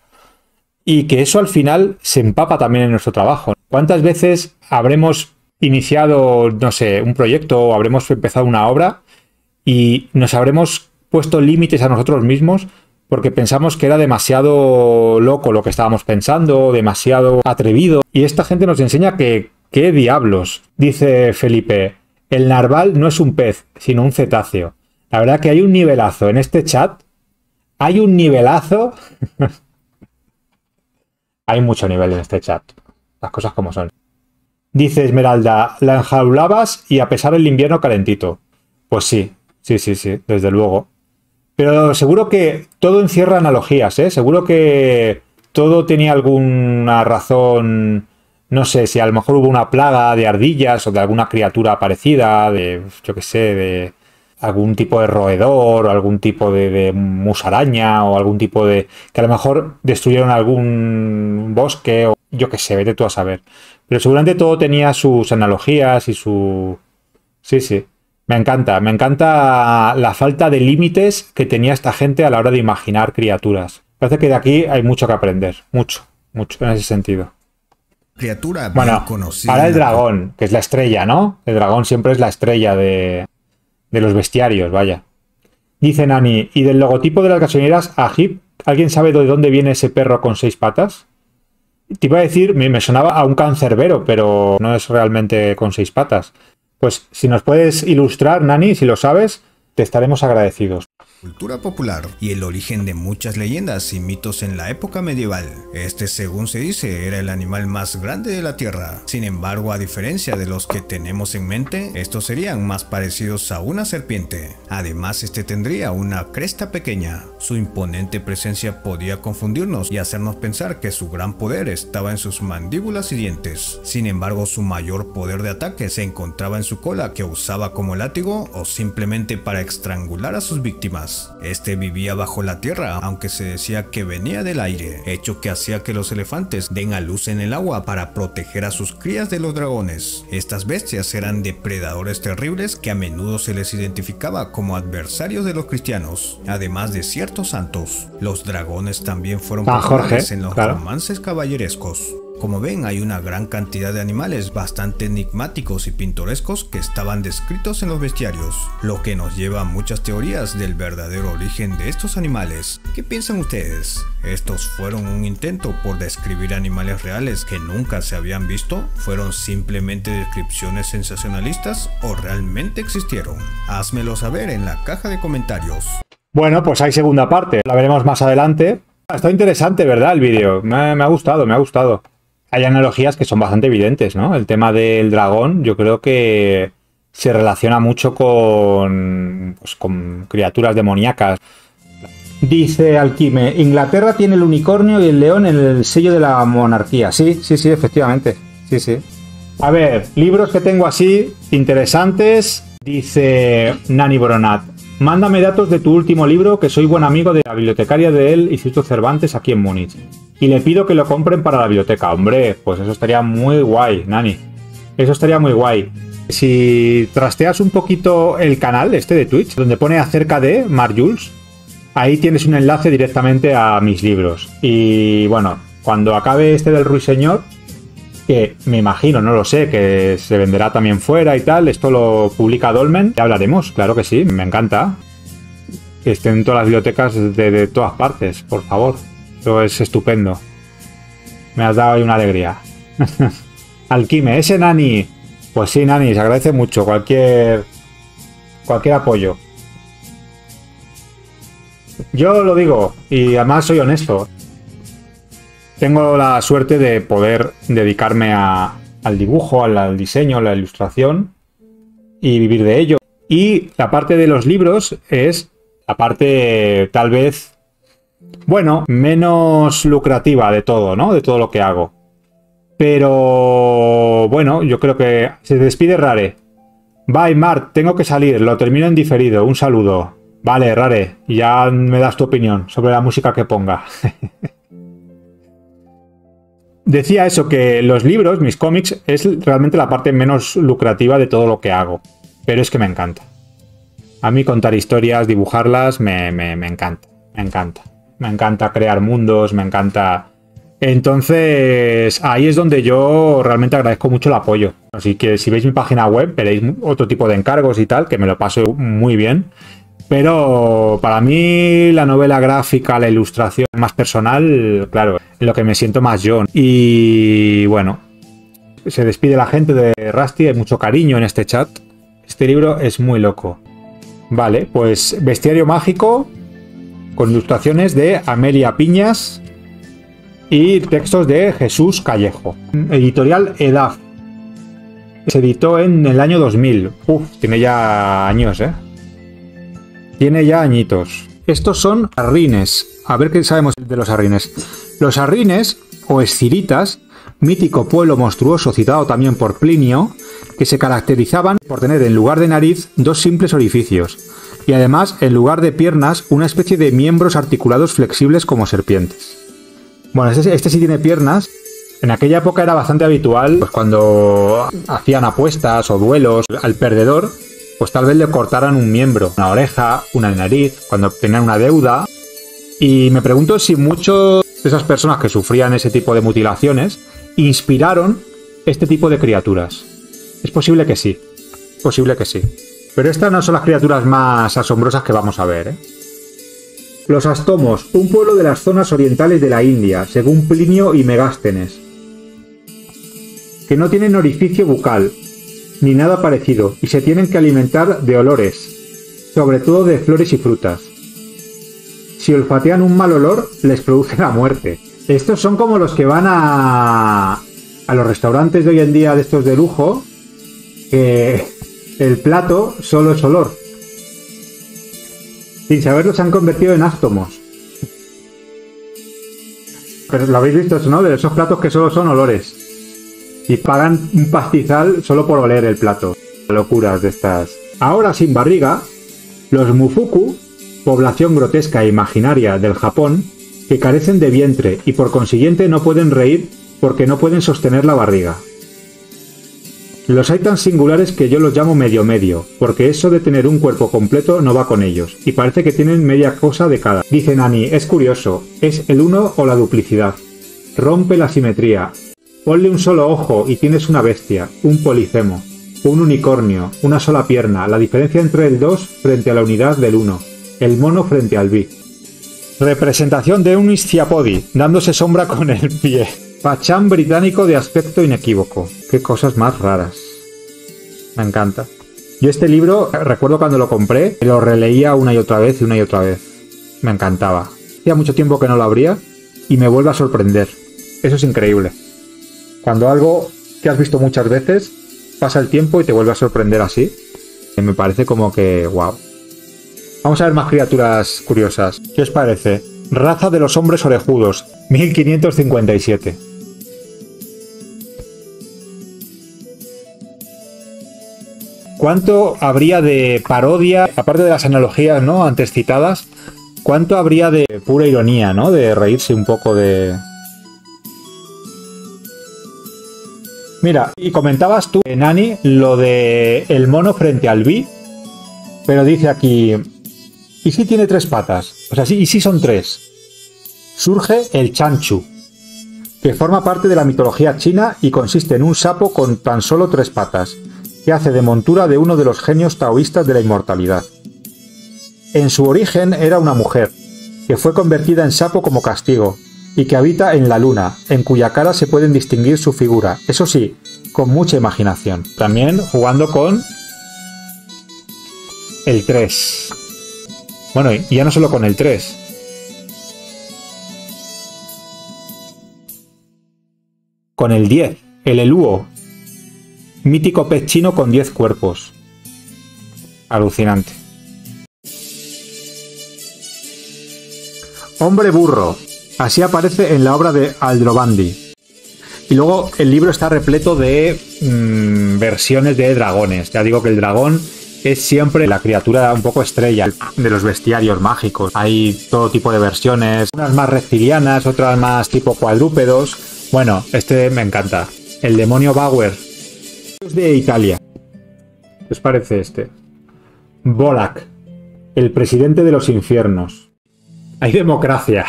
y que eso al final se empapa también en nuestro trabajo. ¿Cuántas veces habremos iniciado, no sé, un proyecto o habremos empezado una obra y nos habremos puesto límites a nosotros mismos? Porque pensamos que era demasiado loco lo que estábamos pensando, demasiado atrevido. Y esta gente nos enseña que, ¿qué diablos? Dice Felipe, el narval no es un pez, sino un cetáceo. La verdad que hay un nivelazo en este chat. Hay un nivelazo. Hay mucho nivel en este chat. Las cosas como son. Dice Esmeralda, la enjaulabas y a pesar del invierno calentito. Pues sí, sí, sí, sí, desde luego. Pero seguro que todo encierra analogías, ¿eh? Seguro que todo tenía alguna razón, no sé, si a lo mejor hubo una plaga de ardillas o de alguna criatura parecida, de, yo qué sé, de algún tipo de roedor o algún tipo de, de musaraña o algún tipo de... que a lo mejor destruyeron algún bosque o yo qué sé, vete tú a saber. Pero seguramente todo tenía sus analogías y su... sí, sí. Me encanta, me encanta la falta de límites que tenía esta gente a la hora de imaginar criaturas. Parece que de aquí hay mucho que aprender, mucho, mucho en ese sentido. Criatura bien bueno, conocida. Ahora el dragón, que es la estrella, ¿no? El dragón siempre es la estrella de, de los bestiarios, vaya. Dice Nani, ¿y del logotipo de las gasolineras Agip? ¿Alguien sabe de dónde viene ese perro con seis patas? Te iba a decir, me, me sonaba a un cancerbero, pero no es realmente con seis patas. Pues si nos puedes ilustrar, Nani, si lo sabes, te estaremos agradecidos. Cultura popular y el origen de muchas leyendas y mitos en la época medieval. Este, según se dice, era el animal más grande de la Tierra. Sin embargo, a diferencia de los que tenemos en mente, estos serían más parecidos a una serpiente. Además, este tendría una cresta pequeña. Su imponente presencia podía confundirnos y hacernos pensar que su gran poder estaba en sus mandíbulas y dientes. Sin embargo, su mayor poder de ataque se encontraba en su cola, que usaba como látigo o simplemente para estrangular a sus víctimas. Este vivía bajo la tierra, aunque se decía que venía del aire, hecho que hacía que los elefantes den a luz en el agua para proteger a sus crías de los dragones. Estas bestias eran depredadores terribles que a menudo se les identificaba como adversarios de los cristianos, además de ciertos santos. Los dragones también fueron populares en los romances caballerescos. Como ven, hay una gran cantidad de animales bastante enigmáticos y pintorescos que estaban descritos en los bestiarios, lo que nos lleva a muchas teorías del verdadero origen de estos animales. ¿Qué piensan ustedes? ¿Estos fueron un intento por describir animales reales que nunca se habían visto? ¿Fueron simplemente descripciones sensacionalistas o realmente existieron? Házmelo saber en la caja de comentarios. Bueno, pues hay segunda parte, la veremos más adelante. Está interesante, ¿verdad? El vídeo. Me, me ha gustado, me ha gustado. Hay analogías que son bastante evidentes, ¿no? El tema del dragón yo creo que se relaciona mucho con, pues, con criaturas demoníacas. Dice Alquime, Inglaterra tiene el unicornio y el león en el sello de la monarquía. Sí, sí, sí, efectivamente. Sí, sí. A ver, libros que tengo así interesantes. Dice Nani Boronat, mándame datos de tu último libro, que soy buen amigo de la bibliotecaria del Instituto Cervantes aquí en Múnich. Y le pido que lo compren para la biblioteca. Hombre, pues eso estaría muy guay, Nani. Eso estaría muy guay. Si trasteas un poquito el canal este de Twitch, donde pone acerca de Marjules, ahí tienes un enlace directamente a mis libros. Y bueno, cuando acabe este del Ruiseñor, que me imagino, no lo sé, que se venderá también fuera y tal. Esto lo publica Dolmen. Ya hablaremos, claro que sí, me encanta. Que estén en todas las bibliotecas de, de todas partes, por favor. Eso es estupendo. Me has dado ahí una alegría. Alquime, ese Nani. Pues sí, Nani, se agradece mucho cualquier, cualquier apoyo. Yo lo digo, y además soy honesto. Tengo la suerte de poder dedicarme a, al dibujo, al, al diseño, a la ilustración y vivir de ello. Y la parte de los libros es la parte tal vez, bueno, menos lucrativa de todo, ¿no? De todo lo que hago. Pero bueno, yo creo que se despide Rare. Bye, Mart, tengo que salir, lo termino en diferido. Un saludo. Vale, Rare, ya me das tu opinión sobre la música que ponga. Decía eso, que los libros, mis cómics, es realmente la parte menos lucrativa de todo lo que hago. Pero es que me encanta. A mí contar historias, dibujarlas, me, me, me encanta. Me encanta. Me encanta crear mundos, me encanta... Entonces, ahí es donde yo realmente agradezco mucho el apoyo. Así que si veis mi página web, veréis otro tipo de encargos y tal, que me lo paso muy bien. Pero para mí la novela gráfica, la ilustración más personal, claro, en lo que me siento más yo. Y bueno, se despide la gente de Rusty, hay mucho cariño en este chat. Este libro es muy loco. Vale, pues Bestiario Mágico, con ilustraciones de Amelia Piñas y textos de Jesús Callejo. Editorial E D A F. Se editó en el año dos mil. Uf, tiene ya años, ¿eh? Tiene ya añitos. Estos son arrines. A ver qué sabemos de los arrines. Los arrines, o esciritas, mítico pueblo monstruoso citado también por Plinio, que se caracterizaban por tener en lugar de nariz dos simples orificios, y además en lugar de piernas una especie de miembros articulados flexibles como serpientes. Bueno, este, este sí tiene piernas. En aquella época era bastante habitual, pues cuando hacían apuestas o duelos al perdedor, pues tal vez le cortaran un miembro, una oreja, una nariz, cuando tenían una deuda. Y me pregunto si muchas de esas personas que sufrían ese tipo de mutilaciones inspiraron este tipo de criaturas. Es posible que sí, es posible que sí. Pero estas no son las criaturas más asombrosas que vamos a ver, ¿eh? Los Astomos, un pueblo de las zonas orientales de la India, según Plinio y Megástenes, que no tienen orificio bucal ni nada parecido, y se tienen que alimentar de olores, sobre todo de flores y frutas. Si olfatean un mal olor, les produce la muerte. Estos son como los que van a, a los restaurantes de hoy en día, de estos de lujo, que el plato solo es olor. Sin saberlo se han convertido en astomos. Pero lo habéis visto, ¿no? De esos platos que solo son olores. Y pagan un pastizal solo por oler el plato. Locuras de estas. Ahora sin barriga, los Mufuku, población grotesca e imaginaria del Japón, que carecen de vientre y por consiguiente no pueden reír porque no pueden sostener la barriga. Los hay tan singulares que yo los llamo medio-medio, porque eso de tener un cuerpo completo no va con ellos, y parece que tienen media cosa de cada. Dice Nani, es curioso, es el uno o la duplicidad. Rompe la simetría. Ponle un solo ojo y tienes una bestia, un policemo, un unicornio, una sola pierna, la diferencia entre el dos frente a la unidad del uno, el mono frente al bi. Representación de un isciapodi, dándose sombra con el pie. Pachán británico de aspecto inequívoco. Qué cosas más raras. Me encanta. Yo este libro, recuerdo cuando lo compré, lo releía una y otra vez y una y otra vez. Me encantaba. Hacía mucho tiempo que no lo abría y me vuelve a sorprender. Eso es increíble. Cuando algo que has visto muchas veces pasa el tiempo y te vuelve a sorprender así, me parece como que wow. Vamos a ver más criaturas curiosas. ¿Qué os parece? Raza de los hombres orejudos, mil quinientos cincuenta y siete. ¿Cuánto habría de parodia, aparte de las analogías, ¿no?, antes citadas? ¿Cuánto habría de pura ironía, ¿no?, de reírse un poco de... Mira, y comentabas tú, Nani, lo de el mono frente al bi, pero dice aquí, ¿y si tiene tres patas? O sea, sí, ¿y si son tres? Surge el chanchu, que forma parte de la mitología china y consiste en un sapo con tan solo tres patas, que hace de montura de uno de los genios taoístas de la inmortalidad. En su origen era una mujer, que fue convertida en sapo como castigo, y que habita en la luna, en cuya cara se pueden distinguir su figura, eso sí, con mucha imaginación. También jugando con el tres. Bueno, y ya no solo con el tres. Con el diez, el elúo. Mítico pez chino con diez cuerpos. Alucinante. Hombre burro. Así aparece en la obra de Aldrovandi. Y luego el libro está repleto de mmm, versiones de dragones. Ya digo que el dragón es siempre la criatura un poco estrella de los bestiarios mágicos. Hay todo tipo de versiones, unas más reptilianas, otras más tipo cuadrúpedos. Bueno, este me encanta. El demonio Bauer. Es de Italia. ¿Qué os parece este? Bolak, el presidente de los infiernos. Hay democracia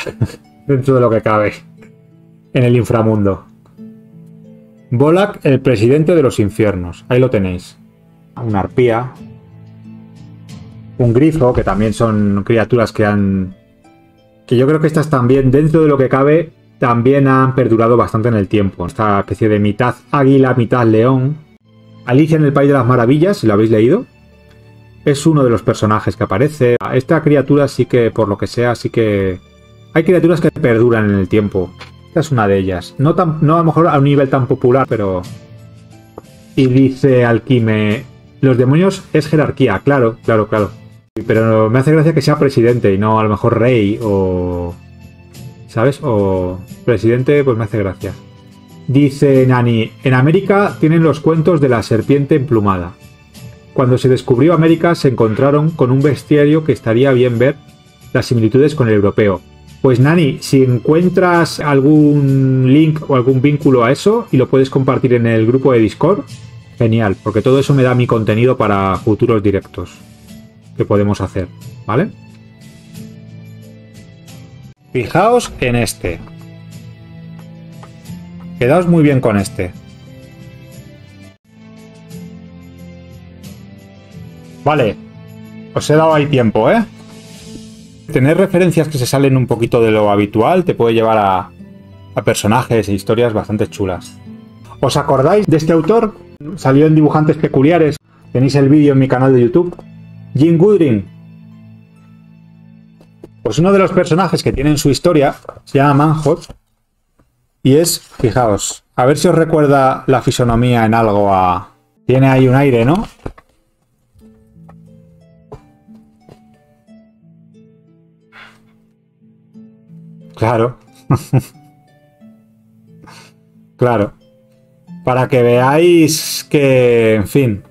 dentro de lo que cabe en el inframundo. Bolak, el presidente de los infiernos. Ahí lo tenéis. Una arpía. Un grifo, que también son criaturas que han... que yo creo que estas también, dentro de lo que cabe, también han perdurado bastante en el tiempo. Esta especie de mitad águila, mitad león. Alicia en el País de las Maravillas, si lo habéis leído. Es uno de los personajes que aparece. Esta criatura sí que, por lo que sea, sí que... hay criaturas que perduran en el tiempo. Esta es una de ellas. No, tan, no a lo mejor a un nivel tan popular, pero... Y dice Alquime, los demonios es jerarquía, claro, claro, claro. Pero me hace gracia que sea presidente y no a lo mejor rey o... ¿sabes? O presidente, pues me hace gracia. Dice Nani, en América tienen los cuentos de la serpiente emplumada. Cuando se descubrió América se encontraron con un bestiario que estaría bien ver las similitudes con el europeo. Pues Nani, si encuentras algún link o algún vínculo a eso y lo puedes compartir en el grupo de Discord, genial, porque todo eso me da mi contenido para futuros directos que podemos hacer, ¿vale? Fijaos en este. Quedaos muy bien con este. Vale, os he dado ahí tiempo, ¿eh? Tener referencias que se salen un poquito de lo habitual te puede llevar a, a personajes e historias bastante chulas. ¿Os acordáis de este autor? Salió en Dibujantes Peculiares. Tenéis el vídeo en mi canal de YouTube. Jim Woodring. Pues uno de los personajes que tiene en su historia se llama Manhot. Y es, fijaos, a ver si os recuerda la fisonomía en algo a... tiene ahí un aire, ¿no? Claro, claro, para que veáis que, en fin.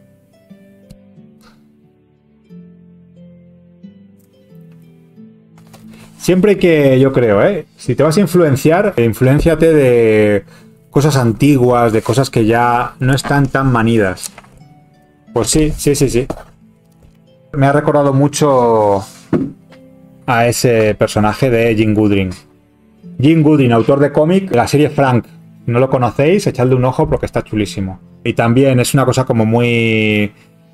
Siempre que, yo creo, ¿eh? Si te vas a influenciar, influénciate de cosas antiguas, de cosas que ya no están tan manidas. Pues sí, sí, sí, sí. Me ha recordado mucho a ese personaje de Jim Woodring. Jim Woodring, autor de cómic, la serie Frank. No lo conocéis, echadle un ojo porque está chulísimo. Y también es una cosa como muy...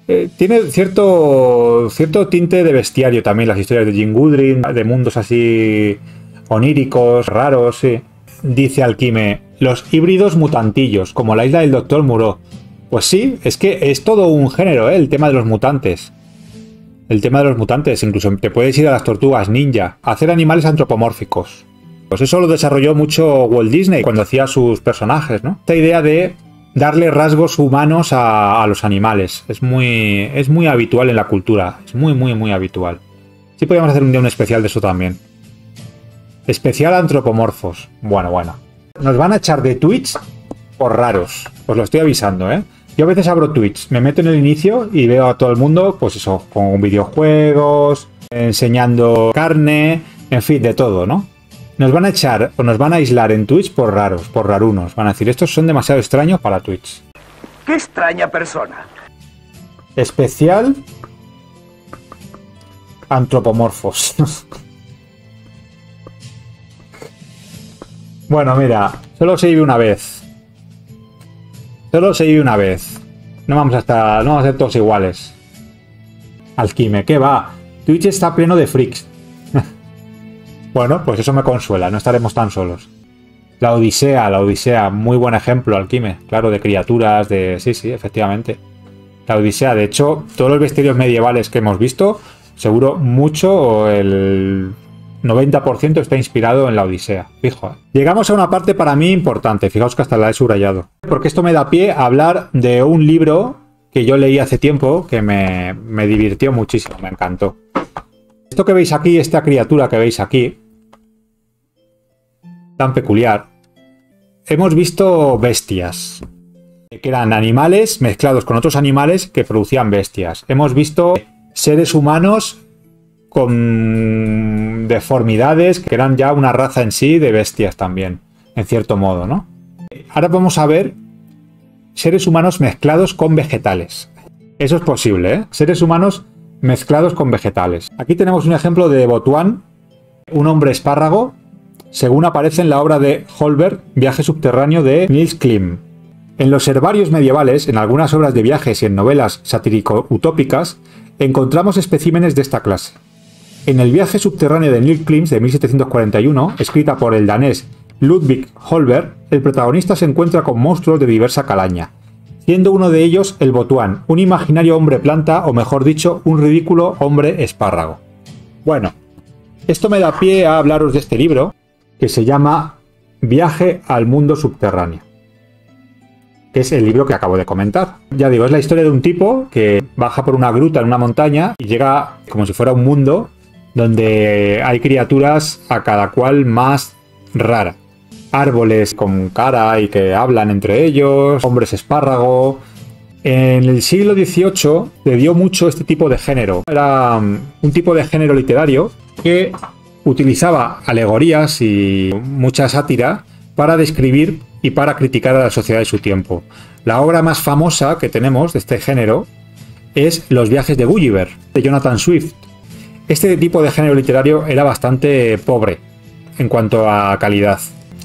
Eh, tiene cierto, cierto tinte de bestiario también las historias de Jim Woodring, de mundos así oníricos, raros, sí. Dice Alquime, los híbridos mutantillos, como la isla del doctor Moreau. Pues sí, es que es todo un género, ¿eh? El tema de los mutantes. El tema de los mutantes, incluso te puedes ir a las tortugas ninja, a hacer animales antropomórficos. Pues eso lo desarrolló mucho Walt Disney cuando hacía sus personajes, ¿no? Esta idea de darle rasgos humanos a, a los animales. Es muy, es muy habitual en la cultura. Es muy, muy, muy habitual. Sí podríamos hacer un día un especial de eso también. Especial antropomorfos. Bueno, bueno. Nos van a echar de Twitch por raros. Os lo estoy avisando, ¿eh? Yo a veces abro Twitch, me meto en el inicio y veo a todo el mundo, pues eso, con videojuegos, enseñando carne, en fin, de todo, ¿no? Nos van a echar o nos van a aislar en Twitch por raros, por rarunos. Van a decir, estos son demasiado extraños para Twitch. ¡Qué extraña persona! Especial antropomorfos. Bueno, mira, Solo se vive una vez. Solo se vive una vez. No vamos a estar, no vamos a ser todos iguales. Alquime, ¿qué va? Twitch está pleno de freaks. Bueno, pues eso me consuela, no estaremos tan solos. La Odisea, la Odisea, muy buen ejemplo, Alquime. Claro, de criaturas, de... Sí, sí, efectivamente. La Odisea, de hecho, todos los bestiarios medievales que hemos visto, seguro mucho, el noventa por ciento está inspirado en la Odisea. Fijo. Llegamos a una parte para mí importante, fijaos que hasta la he subrayado. Porque esto me da pie a hablar de un libro que yo leí hace tiempo, que me, me divirtió muchísimo, me encantó. Esto que veis aquí, esta criatura que veis aquí, tan peculiar. Hemos visto bestias, que eran animales mezclados con otros animales que producían bestias. Hemos visto seres humanos con deformidades, que eran ya una raza en sí de bestias también, en cierto modo, ¿no? Ahora vamos a ver seres humanos mezclados con vegetales. Eso es posible, ¿eh? Seres humanos mezclados con vegetales. Aquí tenemos un ejemplo de Botuán, un hombre espárrago, según aparece en la obra de Holberg, Viaje subterráneo de Niels Klim. En los herbarios medievales, en algunas obras de viajes y en novelas satírico-utópicas, encontramos especímenes de esta clase. En el Viaje subterráneo de Niels Klim de mil setecientos cuarenta y uno, escrita por el danés Ludwig Holberg, el protagonista se encuentra con monstruos de diversa calaña, siendo uno de ellos el Botuán, un imaginario hombre planta, o mejor dicho, un ridículo hombre espárrago. Bueno, esto me da pie a hablaros de este libro, que se llama Viaje al Mundo Subterráneo, que es el libro que acabo de comentar. Ya digo, es la historia de un tipo que baja por una gruta en una montaña y llega como si fuera un mundo donde hay criaturas a cada cual más rara. Árboles con cara y que hablan entre ellos, hombres espárrago. En el siglo dieciocho le dio mucho este tipo de género. Era un tipo de género literario que utilizaba alegorías y mucha sátira para describir y para criticar a la sociedad de su tiempo. La obra más famosa que tenemos de este género es Los viajes de Gulliver, de Jonathan Swift. Este tipo de género literario era bastante pobre en cuanto a calidad.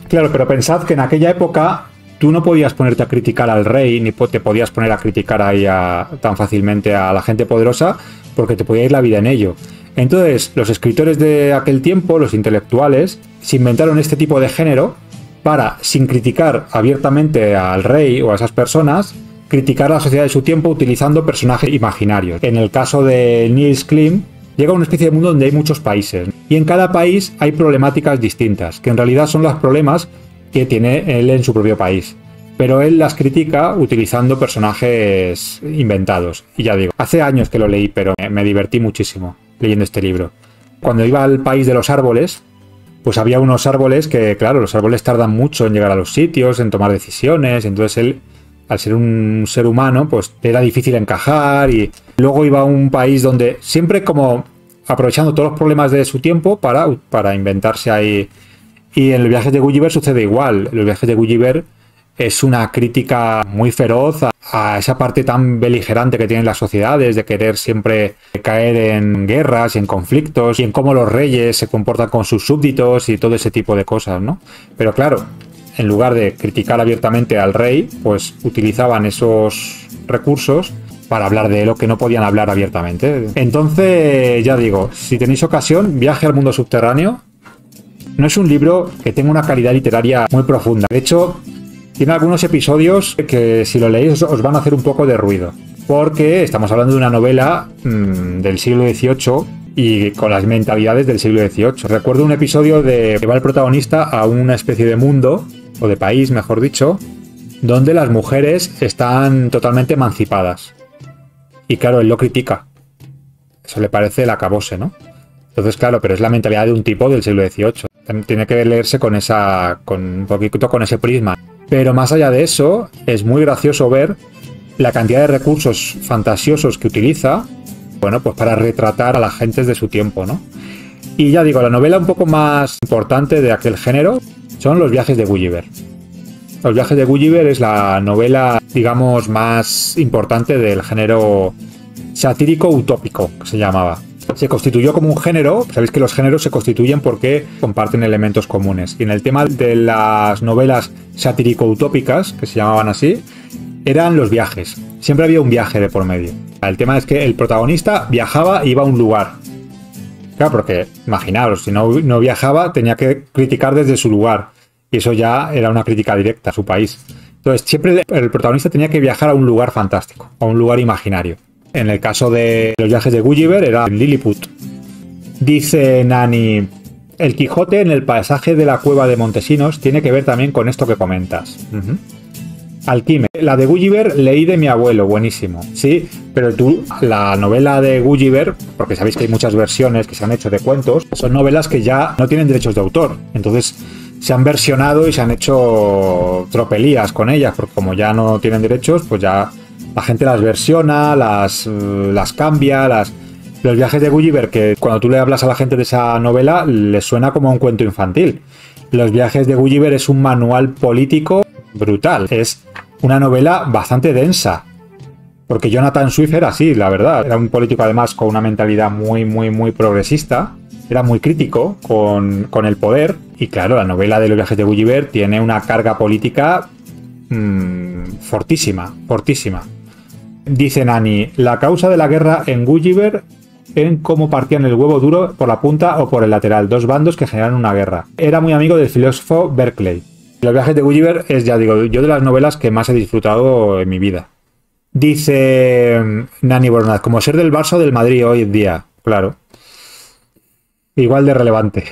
Claro, pero pensad que en aquella época tú no podías ponerte a criticar al rey, ni te podías poner a criticar ahí a, tan fácilmente a la gente poderosa, porque te podía ir la vida en ello. Entonces, los escritores de aquel tiempo, los intelectuales, se inventaron este tipo de género para, sin criticar abiertamente al rey o a esas personas, criticar a la sociedad de su tiempo utilizando personajes imaginarios. En el caso de Niels Klim, llega a una especie de mundo donde hay muchos países, y en cada país hay problemáticas distintas, que en realidad son los problemas que tiene él en su propio país. Pero él las critica utilizando personajes inventados. Y ya digo, hace años que lo leí, pero me divertí muchísimo leyendo este libro. Cuando iba al país de los árboles, pues había unos árboles que, claro, los árboles tardan mucho en llegar a los sitios, en tomar decisiones, entonces él, al ser un ser humano, pues era difícil encajar. Y luego iba a un país donde siempre como aprovechando todos los problemas de su tiempo para, para inventarse ahí. Y en los viajes de Gulliver sucede igual. Los viajes de Gulliver es una crítica muy feroz a, a esa parte tan beligerante que tienen las sociedades, de querer siempre caer en guerras y en conflictos, y en cómo los reyes se comportan con sus súbditos y todo ese tipo de cosas, ¿no? Pero claro, en lugar de criticar abiertamente al rey, pues utilizaban esos recursos para hablar de lo que no podían hablar abiertamente. Entonces, ya digo, si tenéis ocasión, Viaje al Mundo Subterráneo. No es un libro que tenga una calidad literaria muy profunda. De hecho, tiene algunos episodios que si lo leéis os van a hacer un poco de ruido, porque estamos hablando de una novela mmm, del siglo dieciocho y con las mentalidades del siglo dieciocho. Recuerdo un episodio de que va el protagonista a una especie de mundo, o de país mejor dicho, donde las mujeres están totalmente emancipadas. Y claro, él lo critica. Eso le parece el acabose, ¿no? Entonces, claro, pero es la mentalidad de un tipo del siglo dieciocho. Tiene que leerse con esa, con un poquito con ese prisma. Pero más allá de eso, es muy gracioso ver la cantidad de recursos fantasiosos que utiliza, bueno, pues para retratar a las gentes de su tiempo, ¿no? Y ya digo, la novela un poco más importante de aquel género son Los viajes de Gulliver. Los viajes de Gulliver es la novela, digamos, más importante del género satírico utópico, que se llamaba. Se constituyó como un género. Sabéis que los géneros se constituyen porque comparten elementos comunes. Y en el tema de las novelas satírico-utópicas, que se llamaban así, eran los viajes. Siempre había un viaje de por medio. El tema es que el protagonista viajaba e iba a un lugar. Claro, porque imaginaros, si no, no viajaba, tenía que criticar desde su lugar. Y eso ya era una crítica directa a su país. Entonces, siempre el protagonista tenía que viajar a un lugar fantástico, a un lugar imaginario. En el caso de los viajes de Gulliver, era Lilliput. Dice Nani: el Quijote en el pasaje de la cueva de Montesinos tiene que ver también con esto que comentas. Uh-huh. Alquime. La de Gulliver leí de mi abuelo, buenísimo. Sí, pero tú, la novela de Gulliver, porque sabéis que hay muchas versiones que se han hecho de cuentos, son novelas que ya no tienen derechos de autor. Entonces se han versionado y se han hecho tropelías con ellas, porque como ya no tienen derechos, pues ya la gente las versiona, las, las cambia, las... Los viajes de Gulliver, que cuando tú le hablas a la gente de esa novela, les suena como a un cuento infantil. Los viajes de Gulliver es un manual político brutal. Es una novela bastante densa, porque Jonathan Swift era así, la verdad. Era un político, además, con una mentalidad muy, muy, muy progresista. Era muy crítico con, con el poder. Y claro, la novela de los viajes de Gulliver tiene una carga política mmm, fortísima, fortísima. Dice Nani: la causa de la guerra en Gulliver en cómo partían el huevo duro por la punta o por el lateral, dos bandos que generaron una guerra. Era muy amigo del filósofo Berkeley. Los viajes de Gulliver es, ya digo, yo de las novelas que más he disfrutado en mi vida. Dice Nani Boronat: como ser del Barça o del Madrid hoy en día. Claro. Igual de relevante.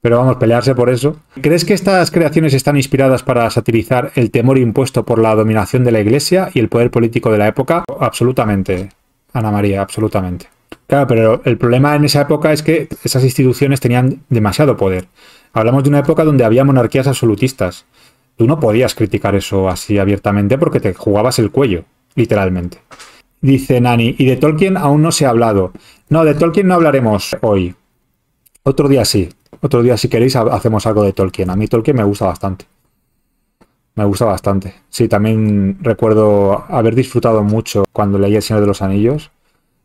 Pero vamos, pelearse por eso. ¿Crees que estas creaciones están inspiradas para satirizar el temor impuesto por la dominación de la Iglesia y el poder político de la época? Absolutamente, Ana María, absolutamente. Claro, pero el problema en esa época es que esas instituciones tenían demasiado poder. Hablamos de una época donde había monarquías absolutistas. Tú no podías criticar eso así abiertamente porque te jugabas el cuello, literalmente. Dice Nani: y de Tolkien aún no se ha hablado. No, de Tolkien no hablaremos hoy. Otro día sí. Otro día, si queréis, hacemos algo de Tolkien. A mí Tolkien me gusta bastante. Me gusta bastante. Sí, también recuerdo haber disfrutado mucho cuando leí El Señor de los Anillos.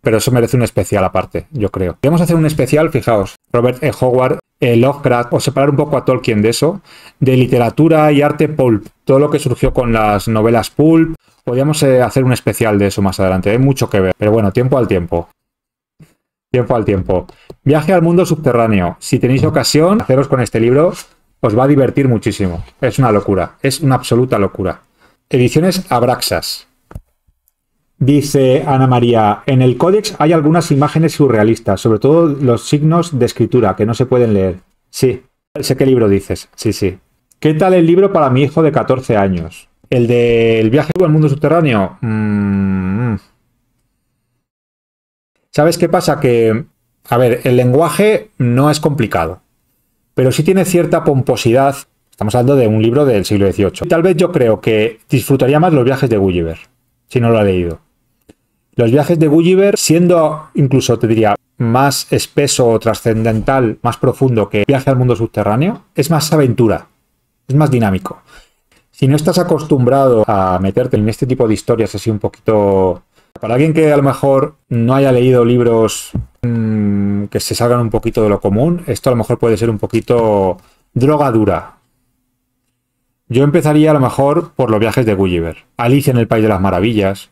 Pero eso merece un especial aparte, yo creo. Queremos hacer un especial, fijaos, Robert E. Howard, eh, Lovecraft, o separar un poco a Tolkien de eso, de literatura y arte pulp. Todo lo que surgió con las novelas pulp. Podríamos eh, hacer un especial de eso más adelante. Hay mucho que ver. Pero bueno, tiempo al tiempo. Tiempo al tiempo. Viaje al mundo subterráneo. Si tenéis ocasión, haceros con este libro, os va a divertir muchísimo. Es una locura, es una absoluta locura. Ediciones Abraxas. Dice Ana María: en el códex hay algunas imágenes surrealistas, sobre todo los signos de escritura que no se pueden leer. Sí, sé qué libro dices, sí, sí. ¿Qué tal el libro para mi hijo de catorce años? ¿El del viaje al mundo subterráneo? Mmm... ¿Sabes qué pasa? Que, a ver, el lenguaje no es complicado, pero sí tiene cierta pomposidad. Estamos hablando de un libro del siglo dieciocho. Tal vez yo creo que disfrutaría más los viajes de Gulliver, si no lo ha leído. Los viajes de Gulliver, siendo incluso, te diría, más espeso o trascendental, más profundo que Viaje al Mundo Subterráneo, es más aventura, es más dinámico. Si no estás acostumbrado a meterte en este tipo de historias así un poquito... Para alguien que a lo mejor no haya leído libros mmm, que se salgan un poquito de lo común, esto a lo mejor puede ser un poquito droga dura. Yo empezaría a lo mejor por los viajes de Gulliver. Alicia en el País de las Maravillas.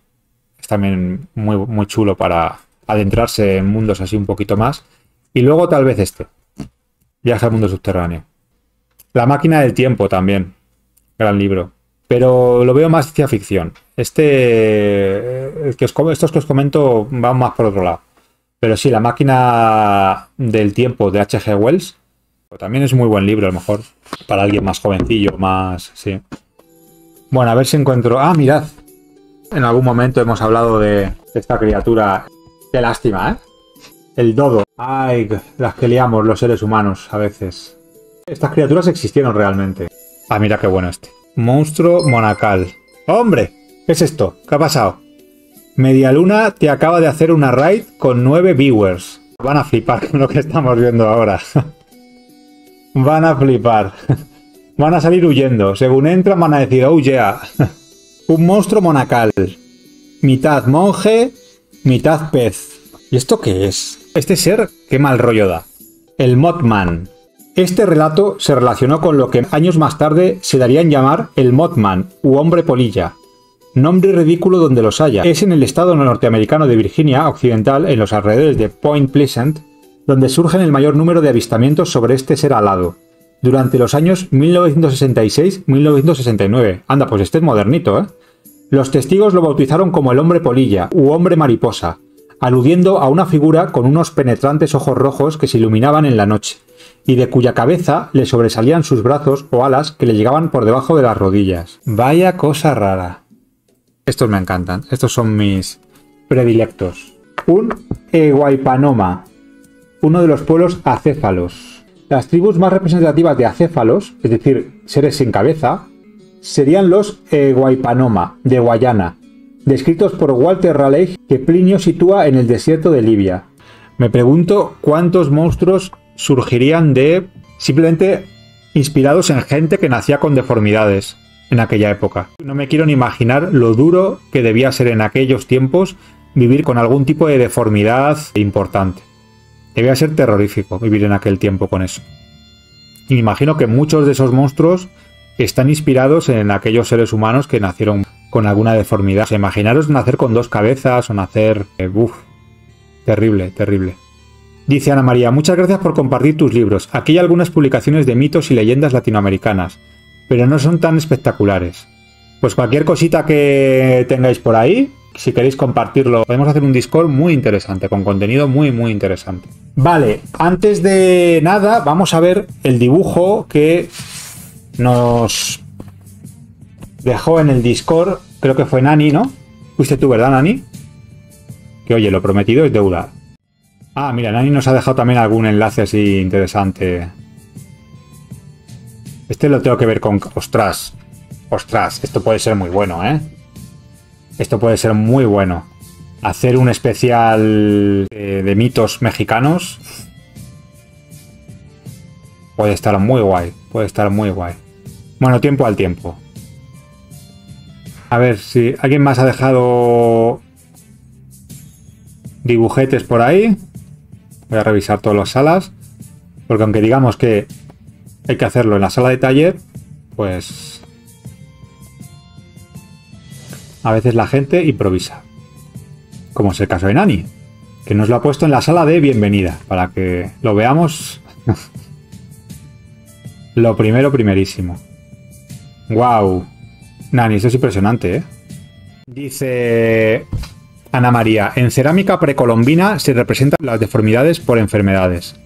Es también muy, muy chulo para adentrarse en mundos así un poquito más. Y luego tal vez este. Viaje al mundo subterráneo. La máquina del tiempo también. Gran libro. Pero lo veo más ciencia ficción. Este, el que os, estos que os comento van más por otro lado. Pero sí, La máquina del tiempo de H G Wells también es un muy buen libro, a lo mejor, para alguien más jovencillo, más... sí. Bueno, a ver si encuentro... Ah, mirad. En algún momento hemos hablado de esta criatura. Qué lástima, ¿eh? El dodo. Ay, las que liamos los seres humanos a veces. Estas criaturas existieron realmente. Ah, mira qué bueno este. Monstruo monacal. ¡Hombre! ¿Qué es esto? ¿Qué ha pasado? Medialuna te acaba de hacer una raid con nueve viewers. Van a flipar con lo que estamos viendo ahora. Van a flipar. Van a salir huyendo. Según entran van a decir, oh yeah. Un monstruo monacal. Mitad monje, mitad pez. ¿Y esto qué es? Este ser, qué mal rollo da. El Mothman. Este relato se relacionó con lo que años más tarde se daría en llamar el Mothman, u hombre polilla. Nombre ridículo donde los haya. Es en el estado norteamericano de Virginia Occidental, en los alrededores de Point Pleasant, donde surgen el mayor número de avistamientos sobre este ser alado, durante los años mil novecientos sesenta y seis a mil novecientos sesenta y nueve. Anda, pues este es modernito, ¿eh? Los testigos lo bautizaron como el hombre polilla, u hombre mariposa, aludiendo a una figura con unos penetrantes ojos rojos que se iluminaban en la noche, y de cuya cabeza le sobresalían sus brazos o alas que le llegaban por debajo de las rodillas. Vaya cosa rara. Estos me encantan, estos son mis predilectos. Un Ewaipanoma, uno de los pueblos acéfalos. Las tribus más representativas de acéfalos, es decir, seres sin cabeza, serían los Ewaipanoma de Guayana, descritos por Walter Raleigh, que Plinio sitúa en el desierto de Libia. Me pregunto cuántos monstruos surgirían de... simplemente inspirados en gente que nacía con deformidades en aquella época. No me quiero ni imaginar lo duro que debía ser en aquellos tiempos vivir con algún tipo de deformidad importante. Debía ser terrorífico vivir en aquel tiempo con eso. Y me imagino que muchos de esos monstruos están inspirados en aquellos seres humanos que nacieron con alguna deformidad. O sea, imaginaros nacer con dos cabezas o nacer... Eh, uf, terrible, terrible. Dice Ana María, muchas gracias por compartir tus libros. Aquí hay algunas publicaciones de mitos y leyendas latinoamericanas, pero no son tan espectaculares. Pues cualquier cosita que tengáis por ahí, si queréis compartirlo, podemos hacer un Discord muy interesante, con contenido muy, muy interesante. Vale, antes de nada, vamos a ver el dibujo que nos dejó en el Discord. Creo que fue Nani, ¿no? Fuiste tú, ¿verdad, Nani? Que oye, lo prometido es deuda. Ah, mira, Nani nos ha dejado también algún enlace así interesante. Este lo tengo que ver con... Ostras, ostras, esto puede ser muy bueno, ¿eh? Esto puede ser muy bueno. Hacer un especial de, de mitos mexicanos puede estar muy guay, puede estar muy guay. Bueno, tiempo al tiempo. A ver si alguien más ha dejado dibujetes por ahí. Voy a revisar todas las salas, porque aunque digamos que hay que hacerlo en la sala de taller, pues a veces la gente improvisa, como es el caso de Nani, que nos lo ha puesto en la sala de bienvenida, para que lo veamos. Lo primero, primerísimo. ¡Wow! Nani, esto es impresionante, ¿eh? Dice Ana María, en cerámica precolombina se representan las deformidades por enfermedades.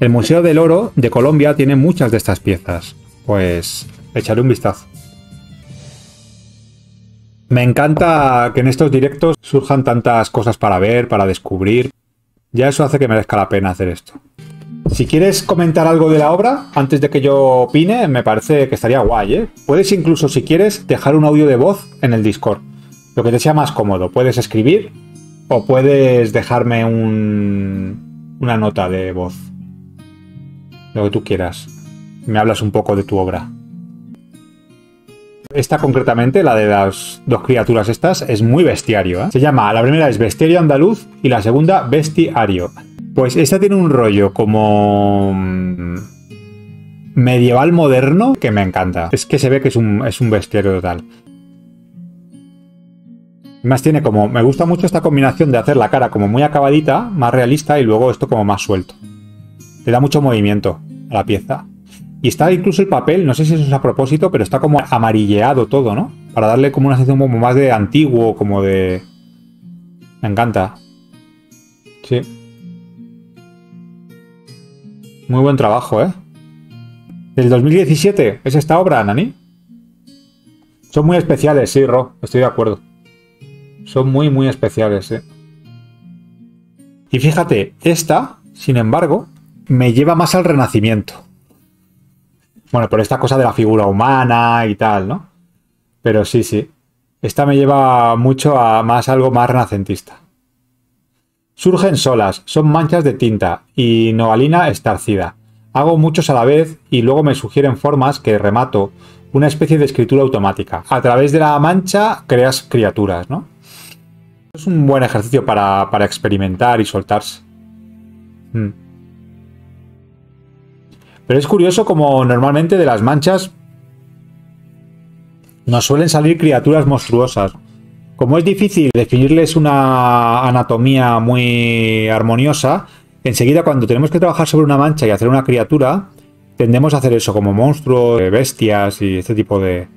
El Museo del Oro de Colombia tiene muchas de estas piezas. Pues echaré un vistazo. Me encanta que en estos directos surjan tantas cosas para ver, para descubrir. Ya eso hace que merezca la pena hacer esto. Si quieres comentar algo de la obra, antes de que yo opine, me parece que estaría guay, ¿eh? Puedes incluso, si quieres, dejar un audio de voz en el Discord. Lo que te sea más cómodo. Puedes escribir o puedes dejarme un, una nota de voz. Lo que tú quieras. Me hablas un poco de tu obra. Esta concretamente, la de las dos criaturas estas, es muy bestiario, ¿eh? Se llama, la primera es Bestiario Andaluz y la segunda Bestiario. Pues esta tiene un rollo como medieval moderno que me encanta. Es que se ve que es un, es un bestiario total. Más tiene como... Me gusta mucho esta combinación de hacer la cara como muy acabadita, más realista, y luego esto como más suelto. Le da mucho movimiento a la pieza. Y está incluso el papel, no sé si eso es a propósito, pero está como amarilleado todo, ¿no? Para darle como una sensación como más de antiguo, como de... Me encanta. Sí. Muy buen trabajo, ¿eh? Del dos mil diecisiete, ¿es esta obra, Nani? Son muy especiales, sí, Ro, estoy de acuerdo. Son muy, muy especiales, ¿eh? Y fíjate, esta, sin embargo, me lleva más al Renacimiento. Bueno, por esta cosa de la figura humana y tal, ¿no? Pero sí, sí. Esta me lleva mucho a más algo más renacentista. Surgen solas, son manchas de tinta y novalina estarcida. Hago muchos a la vez y luego me sugieren formas que remato, una especie de escritura automática. A través de la mancha creas criaturas, ¿no? Es un buen ejercicio para, para experimentar y soltarse. Hmm. Pero es curioso como normalmente de las manchas nos suelen salir criaturas monstruosas. Como es difícil definirles una anatomía muy armoniosa, enseguida cuando tenemos que trabajar sobre una mancha y hacer una criatura, tendemos a hacer eso como monstruos, bestias y este tipo de...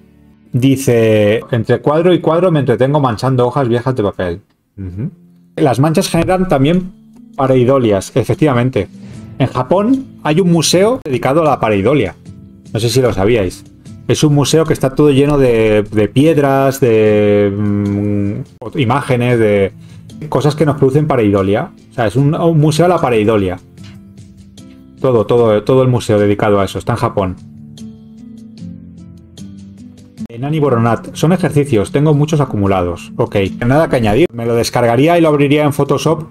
Dice, entre cuadro y cuadro me entretengo manchando hojas viejas de papel. Uh-huh. Las manchas generan también pareidolias, efectivamente. En Japón hay un museo dedicado a la pareidolia. No sé si lo sabíais. Es un museo que está todo lleno de, de piedras, de mmm, imágenes, de cosas que nos producen pareidolia. O sea, es un, un museo a la pareidolia. Todo, todo, todo el museo dedicado a eso. Está en Japón. Nani Boronat. Son ejercicios. Tengo muchos acumulados. Ok. Nada que añadir. Me lo descargaría y lo abriría en Photoshop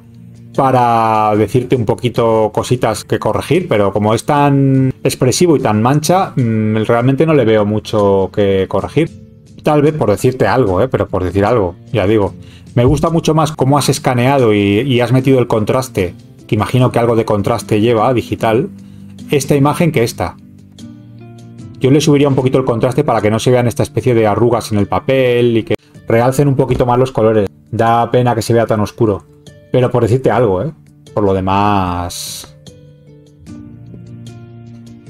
para decirte un poquito cositas que corregir, pero como es tan expresivo y tan mancha, realmente no le veo mucho que corregir. Tal vez por decirte algo, ¿eh? Pero por decir algo, ya digo. Me gusta mucho más cómo has escaneado y, y has metido el contraste, que imagino que algo de contraste lleva, digital, esta imagen que esta. Yo le subiría un poquito el contraste para que no se vean esta especie de arrugas en el papel y que realcen un poquito más los colores. Da pena que se vea tan oscuro. Pero por decirte algo, ¿eh? Por lo demás...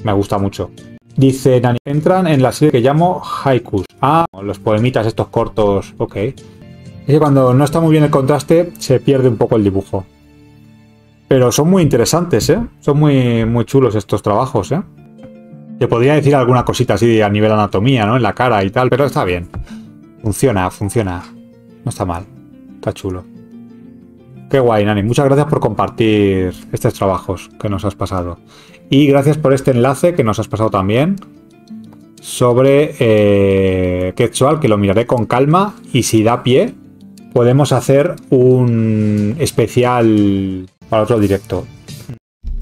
Me gusta mucho. Dice Nani, entran en la serie que llamo haikus. Ah, los poemitas estos cortos, ok. Es que cuando no está muy bien el contraste, se pierde un poco el dibujo. Pero son muy interesantes, ¿eh? Son muy, muy chulos estos trabajos, ¿eh? Te podría decir alguna cosita así a nivel anatomía, ¿no? En la cara y tal, pero está bien. Funciona, funciona. No está mal. Está chulo. Qué guay, Nani. Muchas gracias por compartir estos trabajos que nos has pasado. Y gracias por este enlace que nos has pasado también sobre eh, Quetzal, que lo miraré con calma. Y si da pie, podemos hacer un especial para otro directo.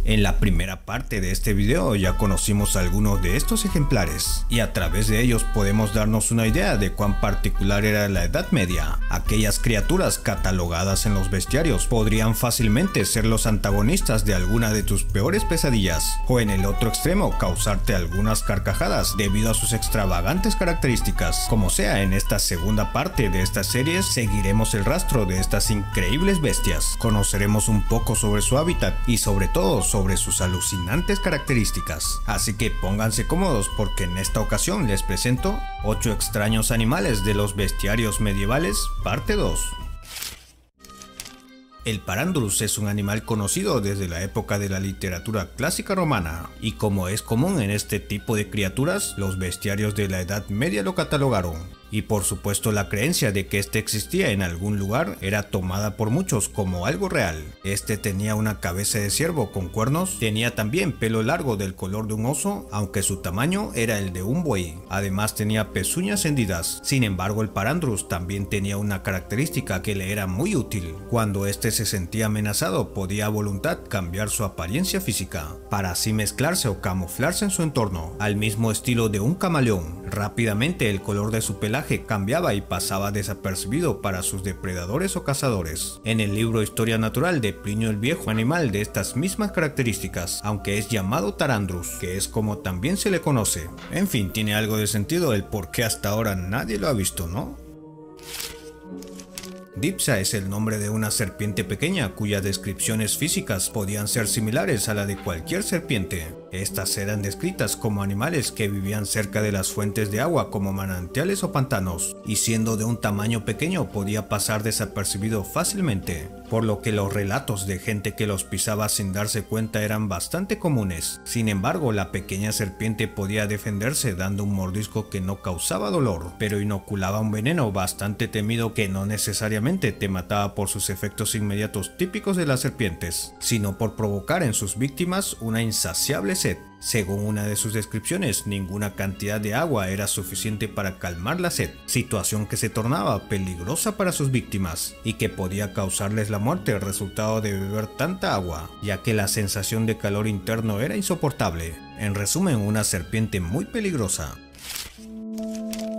En la primera parte de este video ya conocimos algunos de estos ejemplares y a través de ellos podemos darnos una idea de cuán particular era la Edad Media. Aquellas criaturas catalogadas en los bestiarios podrían fácilmente ser los antagonistas de alguna de tus peores pesadillas o en el otro extremo causarte algunas carcajadas debido a sus extravagantes características. Como sea, en esta segunda parte de esta serie seguiremos el rastro de estas increíbles bestias, conoceremos un poco sobre su hábitat y sobre todo sobre sobre sus alucinantes características. Así que pónganse cómodos porque en esta ocasión les presento ocho extraños animales de los bestiarios medievales, parte dos. El parandrus es un animal conocido desde la época de la literatura clásica romana, y como es común en este tipo de criaturas, los bestiarios de la Edad Media lo catalogaron. Y por supuesto la creencia de que este existía en algún lugar era tomada por muchos como algo real. Este tenía una cabeza de ciervo con cuernos, tenía también pelo largo del color de un oso, aunque su tamaño era el de un buey. Además tenía pezuñas hendidas. Sin embargo, el parandrus también tenía una característica que le era muy útil. Cuando este se sentía amenazado, podía a voluntad cambiar su apariencia física para así mezclarse o camuflarse en su entorno, al mismo estilo de un camaleón. Rápidamente el color de su pelaje cambiaba y pasaba desapercibido para sus depredadores o cazadores. En el libro Historia Natural de Plinio el Viejo, animal de estas mismas características, aunque es llamado tarandrus, que es como también se le conoce. En fin, tiene algo de sentido el por qué hasta ahora nadie lo ha visto, ¿no? Dipsa es el nombre de una serpiente pequeña cuyas descripciones físicas podían ser similares a la de cualquier serpiente. Estas eran descritas como animales que vivían cerca de las fuentes de agua como manantiales o pantanos, y siendo de un tamaño pequeño podía pasar desapercibido fácilmente, por lo que los relatos de gente que los pisaba sin darse cuenta eran bastante comunes. Sin embargo, la pequeña serpiente podía defenderse dando un mordisco que no causaba dolor, pero inoculaba un veneno bastante temido que no necesariamente te mataba por sus efectos inmediatos típicos de las serpientes, sino por provocar en sus víctimas una insaciable sed. Según una de sus descripciones, ninguna cantidad de agua era suficiente para calmar la sed, situación que se tornaba peligrosa para sus víctimas y que podía causarles la muerte resultado de beber tanta agua, ya que la sensación de calor interno era insoportable. En resumen, una serpiente muy peligrosa.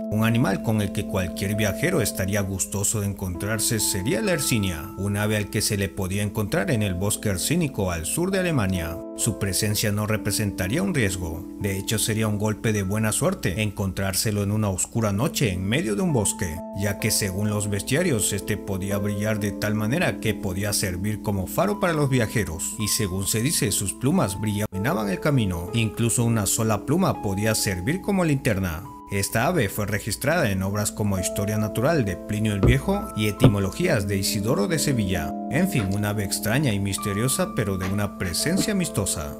Un animal con el que cualquier viajero estaría gustoso de encontrarse sería la ercinia, un ave al que se le podía encontrar en el bosque ercínico al sur de Alemania. Su presencia no representaría un riesgo, de hecho sería un golpe de buena suerte encontrárselo en una oscura noche en medio de un bosque, ya que según los bestiarios este podía brillar de tal manera que podía servir como faro para los viajeros, y según se dice sus plumas brillaban el camino, incluso una sola pluma podía servir como linterna. Esta ave fue registrada en obras como Historia Natural de Plinio el Viejo y Etimologías de Isidoro de Sevilla. En fin, una ave extraña y misteriosa, pero de una presencia amistosa.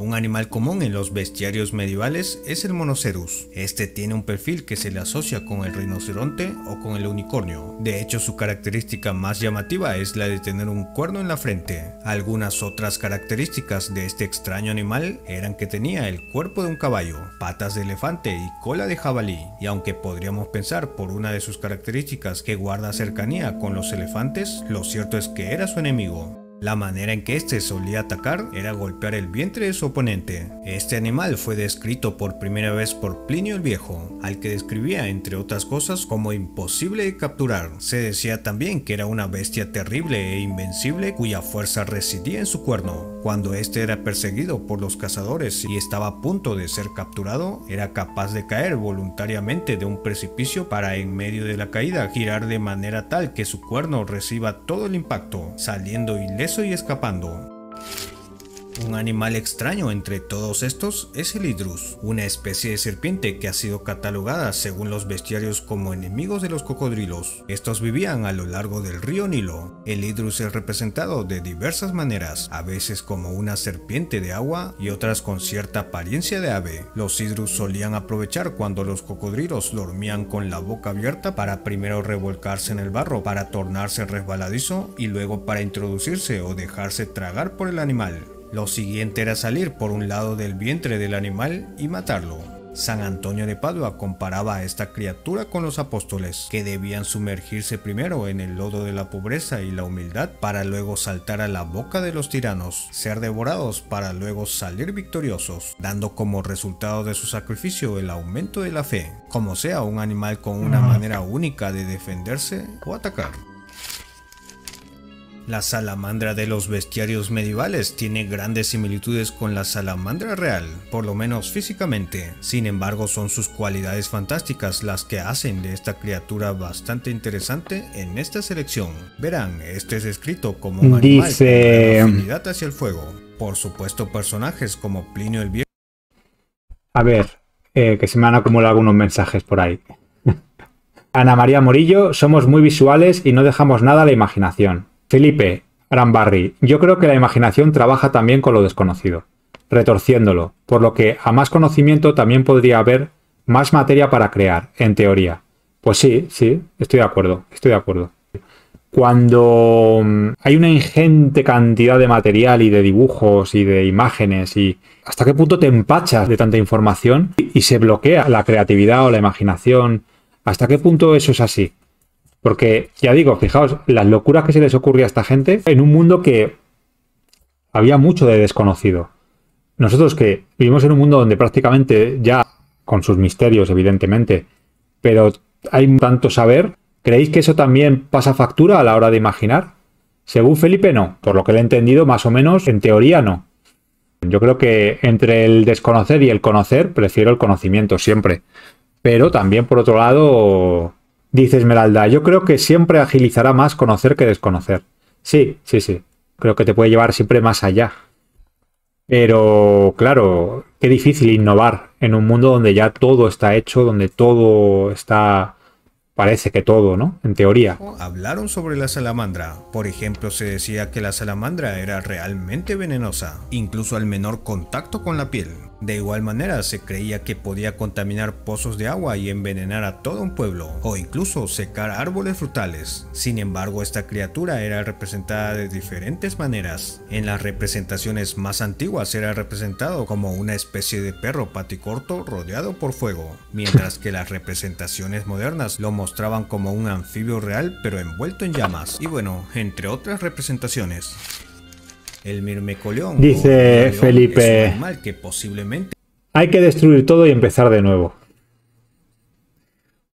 Un animal común en los bestiarios medievales es el monocerus. Este tiene un perfil que se le asocia con el rinoceronte o con el unicornio. De hecho, su característica más llamativa es la de tener un cuerno en la frente. Algunas otras características de este extraño animal eran que tenía el cuerpo de un caballo, patas de elefante y cola de jabalí. Y aunque podríamos pensar por una de sus características que guarda cercanía con los elefantes, lo cierto es que era su enemigo. La manera en que este solía atacar era golpear el vientre de su oponente. Este animal fue descrito por primera vez por Plinio el Viejo, al que describía entre otras cosas como imposible de capturar. Se decía también que era una bestia terrible e invencible cuya fuerza residía en su cuerno. Cuando este era perseguido por los cazadores y estaba a punto de ser capturado, era capaz de caer voluntariamente de un precipicio para en medio de la caída girar de manera tal que su cuerno reciba todo el impacto, saliendo ileso y escapando. Un animal extraño entre todos estos es el hidrus, una especie de serpiente que ha sido catalogada según los bestiarios como enemigos de los cocodrilos. Estos vivían a lo largo del río Nilo. El hidrus es representado de diversas maneras, a veces como una serpiente de agua y otras con cierta apariencia de ave. Los hidrus solían aprovechar cuando los cocodrilos dormían con la boca abierta para primero revolcarse en el barro para tornarse resbaladizo y luego para introducirse o dejarse tragar por el animal. Lo siguiente era salir por un lado del vientre del animal y matarlo. San Antonio de Padua comparaba a esta criatura con los apóstoles, que debían sumergirse primero en el lodo de la pobreza y la humildad para luego saltar a la boca de los tiranos, ser devorados para luego salir victoriosos, dando como resultado de su sacrificio el aumento de la fe. Como sea, un animal con una manera única de defenderse o atacar. La salamandra de los bestiarios medievales tiene grandes similitudes con la salamandra real, por lo menos físicamente. Sin embargo, son sus cualidades fantásticas las que hacen de esta criatura bastante interesante en esta selección. Verán, este es descrito como un animal Dice... con afinidad hacia el fuego. Por supuesto, personajes como Plinio el Viejo. A ver, eh, que se me han acumulado algunos mensajes por ahí. Ana María Morillo, somos muy visuales y no dejamos nada a la imaginación. Felipe Arambarri, yo creo que la imaginación trabaja también con lo desconocido, retorciéndolo, por lo que a más conocimiento también podría haber más materia para crear, en teoría. Pues sí, sí, estoy de acuerdo, estoy de acuerdo. Cuando hay una ingente cantidad de material y de dibujos y de imágenes y hasta qué punto te empachas de tanta información y se bloquea la creatividad o la imaginación, hasta qué punto eso es así. Porque, ya digo, fijaos, las locuras que se les ocurría a esta gente en un mundo que había mucho de desconocido. Nosotros que vivimos en un mundo donde prácticamente ya, con sus misterios evidentemente, pero hay tanto saber, ¿creéis que eso también pasa factura a la hora de imaginar? Según Felipe, no. Por lo que le he entendido, más o menos, en teoría no. Yo creo que entre el desconocer y el conocer, prefiero el conocimiento siempre. Pero también, por otro lado... Dice Esmeralda, yo creo que siempre agilizará más conocer que desconocer. Sí, sí, sí. Creo que te puede llevar siempre más allá. Pero, claro, qué difícil innovar en un mundo donde ya todo está hecho, donde todo está... Parece que todo, ¿no? En teoría. Hablaron sobre la salamandra. Por ejemplo, se decía que la salamandra era realmente venenosa, incluso al menor contacto con la piel. De igual manera, se creía que podía contaminar pozos de agua y envenenar a todo un pueblo, o incluso secar árboles frutales. Sin embargo, esta criatura era representada de diferentes maneras. En las representaciones más antiguas era representado como una especie de perro paticorto rodeado por fuego, mientras que las representaciones modernas lo mostraban como un anfibio real pero envuelto en llamas, y bueno, entre otras representaciones. El mirmecoleón, dice Felipe, es un animal que posiblemente... Hay que destruir todo y empezar de nuevo.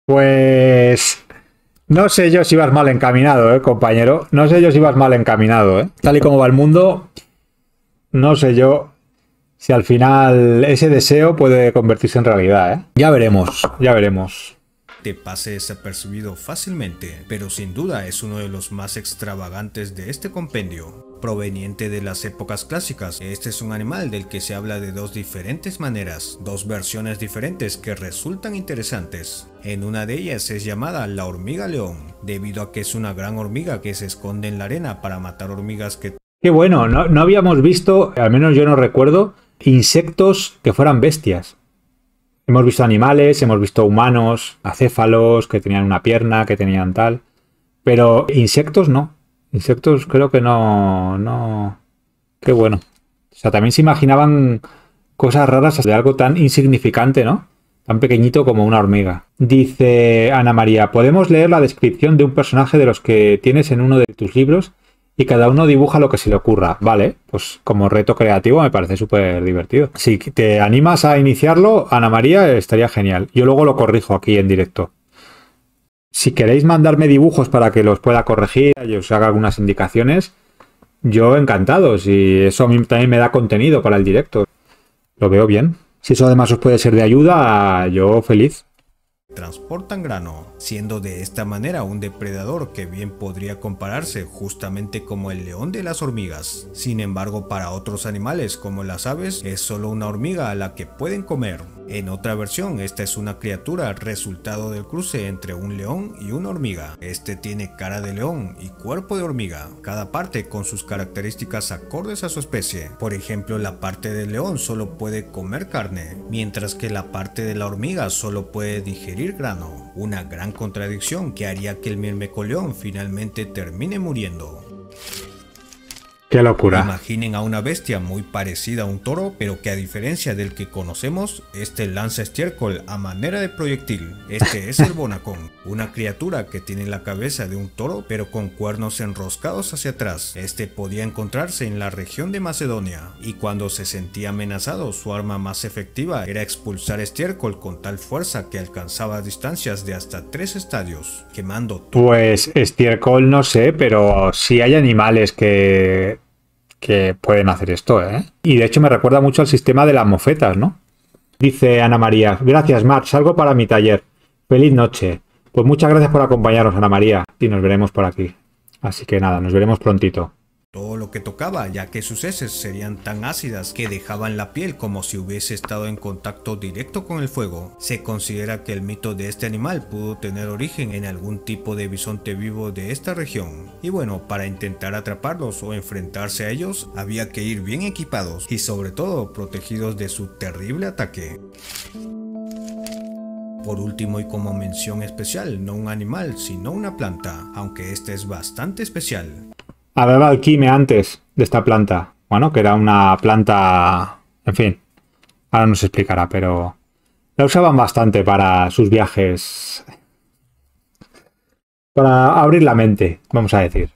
Pues... no sé yo si vas mal encaminado, ¿eh, compañero? No sé yo si vas mal encaminado, ¿eh? Tal y como va el mundo, no sé yo si al final ese deseo puede convertirse en realidad, ¿eh? Ya veremos, ya veremos. Te pase desapercibido fácilmente, pero sin duda es uno de los más extravagantes de este compendio. Proveniente de las épocas clásicas, este es un animal del que se habla de dos diferentes maneras, dos versiones diferentes que resultan interesantes. En una de ellas es llamada la hormiga león, debido a que es una gran hormiga que se esconde en la arena para matar hormigas que... Qué bueno, no, no habíamos visto, al menos yo no recuerdo, insectos que fueran bestias. Hemos visto animales, hemos visto humanos, acéfalos, que tenían una pierna, que tenían tal. Pero insectos no. Insectos creo que no... no. Qué bueno. O sea, también se imaginaban cosas raras de algo tan insignificante, ¿no? Tan pequeñito como una hormiga. Dice Ana María, ¿podemos leer la descripción de un personaje de los que tienes en uno de tus libros? Y cada uno dibuja lo que se le ocurra. Vale, pues como reto creativo me parece súper divertido. Si te animas a iniciarlo, Ana María, estaría genial. Yo luego lo corrijo aquí en directo. Si queréis mandarme dibujos para que los pueda corregir y os haga algunas indicaciones, yo encantado. Si eso a mí también me da contenido para el directo. Lo veo bien. Si eso además os puede ser de ayuda, yo feliz. Transportan grano, siendo de esta manera un depredador que bien podría compararse justamente como el león de las hormigas. Sin embargo, para otros animales como las aves, es solo una hormiga a la que pueden comer. En otra versión, esta es una criatura resultado del cruce entre un león y una hormiga. Este tiene cara de león y cuerpo de hormiga, cada parte con sus características acordes a su especie. Por ejemplo, la parte del león solo puede comer carne, mientras que la parte de la hormiga solo puede digerir grano, una gran contradicción que haría que el mirmecoleón finalmente termine muriendo. ¡Qué locura! Imaginen a una bestia muy parecida a un toro, pero que a diferencia del que conocemos, este lanza estiércol a manera de proyectil. Este es el bonacón, una criatura que tiene la cabeza de un toro, pero con cuernos enroscados hacia atrás. Este podía encontrarse en la región de Macedonia, y cuando se sentía amenazado, su arma más efectiva era expulsar estiércol con tal fuerza que alcanzaba distancias de hasta tres estadios, quemando todo. Pues estiércol no sé, pero sí hay animales que... que pueden hacer esto, ¿eh? Y de hecho me recuerda mucho al sistema de las mofetas, ¿no? Dice Ana María, gracias Marc, salgo para mi taller. Feliz noche. Pues muchas gracias por acompañarnos, Ana María. Y nos veremos por aquí. Así que nada, nos veremos prontito. Todo lo que tocaba, ya que sus heces serían tan ácidas que dejaban la piel como si hubiese estado en contacto directo con el fuego. Se considera que el mito de este animal pudo tener origen en algún tipo de bisonte vivo de esta región. Y bueno, para intentar atraparlos o enfrentarse a ellos, había que ir bien equipados y sobre todo protegidos de su terrible ataque. Por último y como mención especial, no un animal sino una planta, aunque esta es bastante especial. Hablaba al Quime antes de esta planta. Bueno, que era una planta... En fin, ahora nos explicará, pero... la usaban bastante para sus viajes... para abrir la mente, vamos a decir.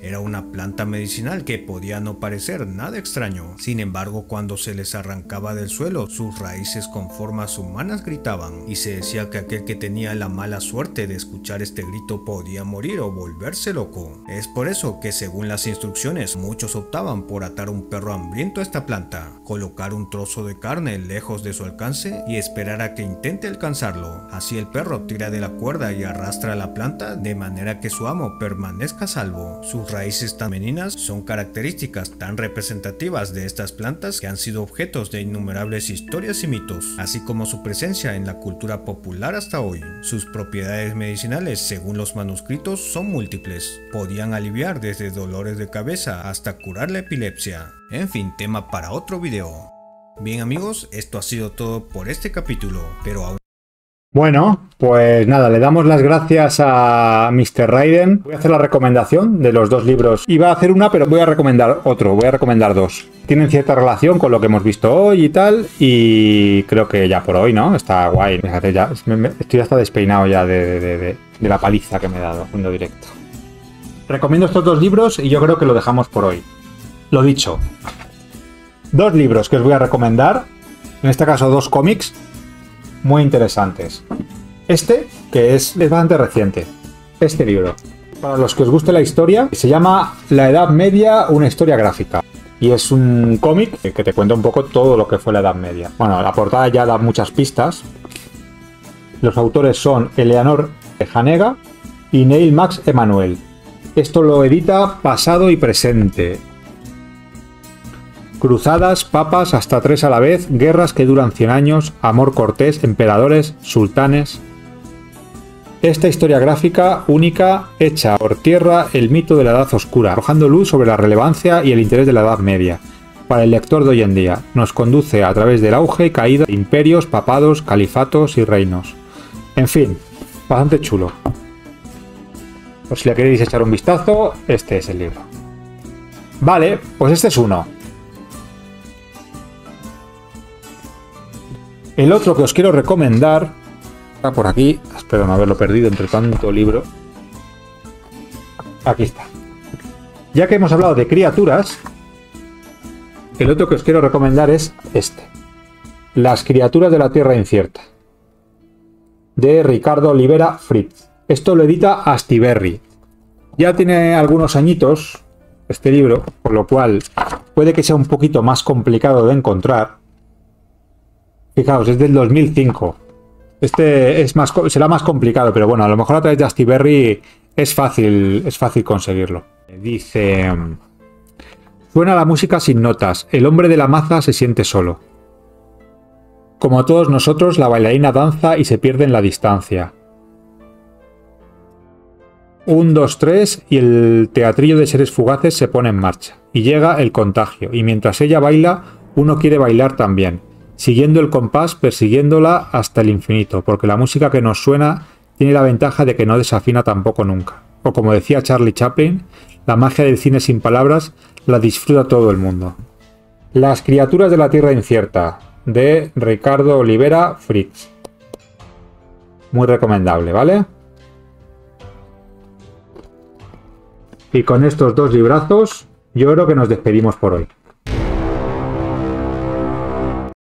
Era una planta medicinal que podía no parecer nada extraño. Sin embargo, cuando se les arrancaba del suelo, sus raíces con formas humanas gritaban, y se decía que aquel que tenía la mala suerte de escuchar este grito podía morir o volverse loco. Es por eso que, según las instrucciones, muchos optaban por atar un perro hambriento a esta planta, colocar un trozo de carne lejos de su alcance y esperar a que intente alcanzarlo. Así el perro tira de la cuerda y arrastra la planta de manera que su amo permanezca a salvo. Sus raíces tan femeninas son características tan representativas de estas plantas que han sido objetos de innumerables historias y mitos, así como su presencia en la cultura popular hasta hoy. Sus propiedades medicinales, según los manuscritos, son múltiples. Podían aliviar desde dolores de cabeza hasta curar la epilepsia. En fin, tema para otro video. Bien amigos, esto ha sido todo por este capítulo, pero aún... Bueno, pues nada, le damos las gracias a mister Raiden. Voy a hacer la recomendación de los dos libros. Iba a hacer una, pero voy a recomendar otro, voy a recomendar dos. Tienen cierta relación con lo que hemos visto hoy y tal, y creo que ya por hoy, ¿no? Está guay. Fíjate, ya, me, me, estoy hasta despeinado ya de, de, de, de, de la paliza que me he dado haciendo directo. Recomiendo estos dos libros y yo creo que lo dejamos por hoy. Lo dicho. Dos libros que os voy a recomendar, en este caso dos cómics. Muy interesantes. Este, que es bastante reciente, este libro. Para los que os guste la historia, se llama La Edad Media, una historia gráfica. Y es un cómic que te cuenta un poco todo lo que fue la Edad Media. Bueno, la portada ya da muchas pistas. Los autores son Eleanor Hanega y Neil Max Emanuel. Esto lo edita Pasado y Presente. Cruzadas, papas, hasta tres a la vez, guerras que duran cien años, amor cortés, emperadores, sultanes... Esta historia gráfica única echa por tierra el mito de la Edad Oscura, arrojando luz sobre la relevancia y el interés de la Edad Media. Para el lector de hoy en día, nos conduce a través del auge y caída de imperios, papados, califatos y reinos. En fin, bastante chulo. Pues si le queréis echar un vistazo, este es el libro. Vale, pues este es uno. El otro que os quiero recomendar... Está por aquí. Espero no haberlo perdido entre tanto libro. Aquí está. Ya que hemos hablado de criaturas... El otro que os quiero recomendar es este. Las criaturas de la tierra incierta. De Ricardo Olivera Fritz. Esto lo edita Astiberri. Ya tiene algunos añitos este libro, por lo cual puede que sea un poquito más complicado de encontrar. Fijaos, es del dos mil cinco. Este es más, será más complicado, pero bueno, a lo mejor a través de Astiberri es fácil, es fácil conseguirlo. Dice... Suena la música sin notas. El hombre de la maza se siente solo. Como todos nosotros, la bailarina danza y se pierde en la distancia. Un, dos, tres y el teatrillo de seres fugaces se pone en marcha. Y llega el contagio. Y mientras ella baila, uno quiere bailar también. Siguiendo el compás, persiguiéndola hasta el infinito. Porque la música que nos suena tiene la ventaja de que no desafina tampoco nunca. O como decía Charlie Chaplin, la magia del cine sin palabras... La disfruta todo el mundo. Las criaturas de la tierra incierta, de Ricardo Olivera Fritz. Muy recomendable, ¿vale? Y con estos dos librazos, yo creo que nos despedimos por hoy.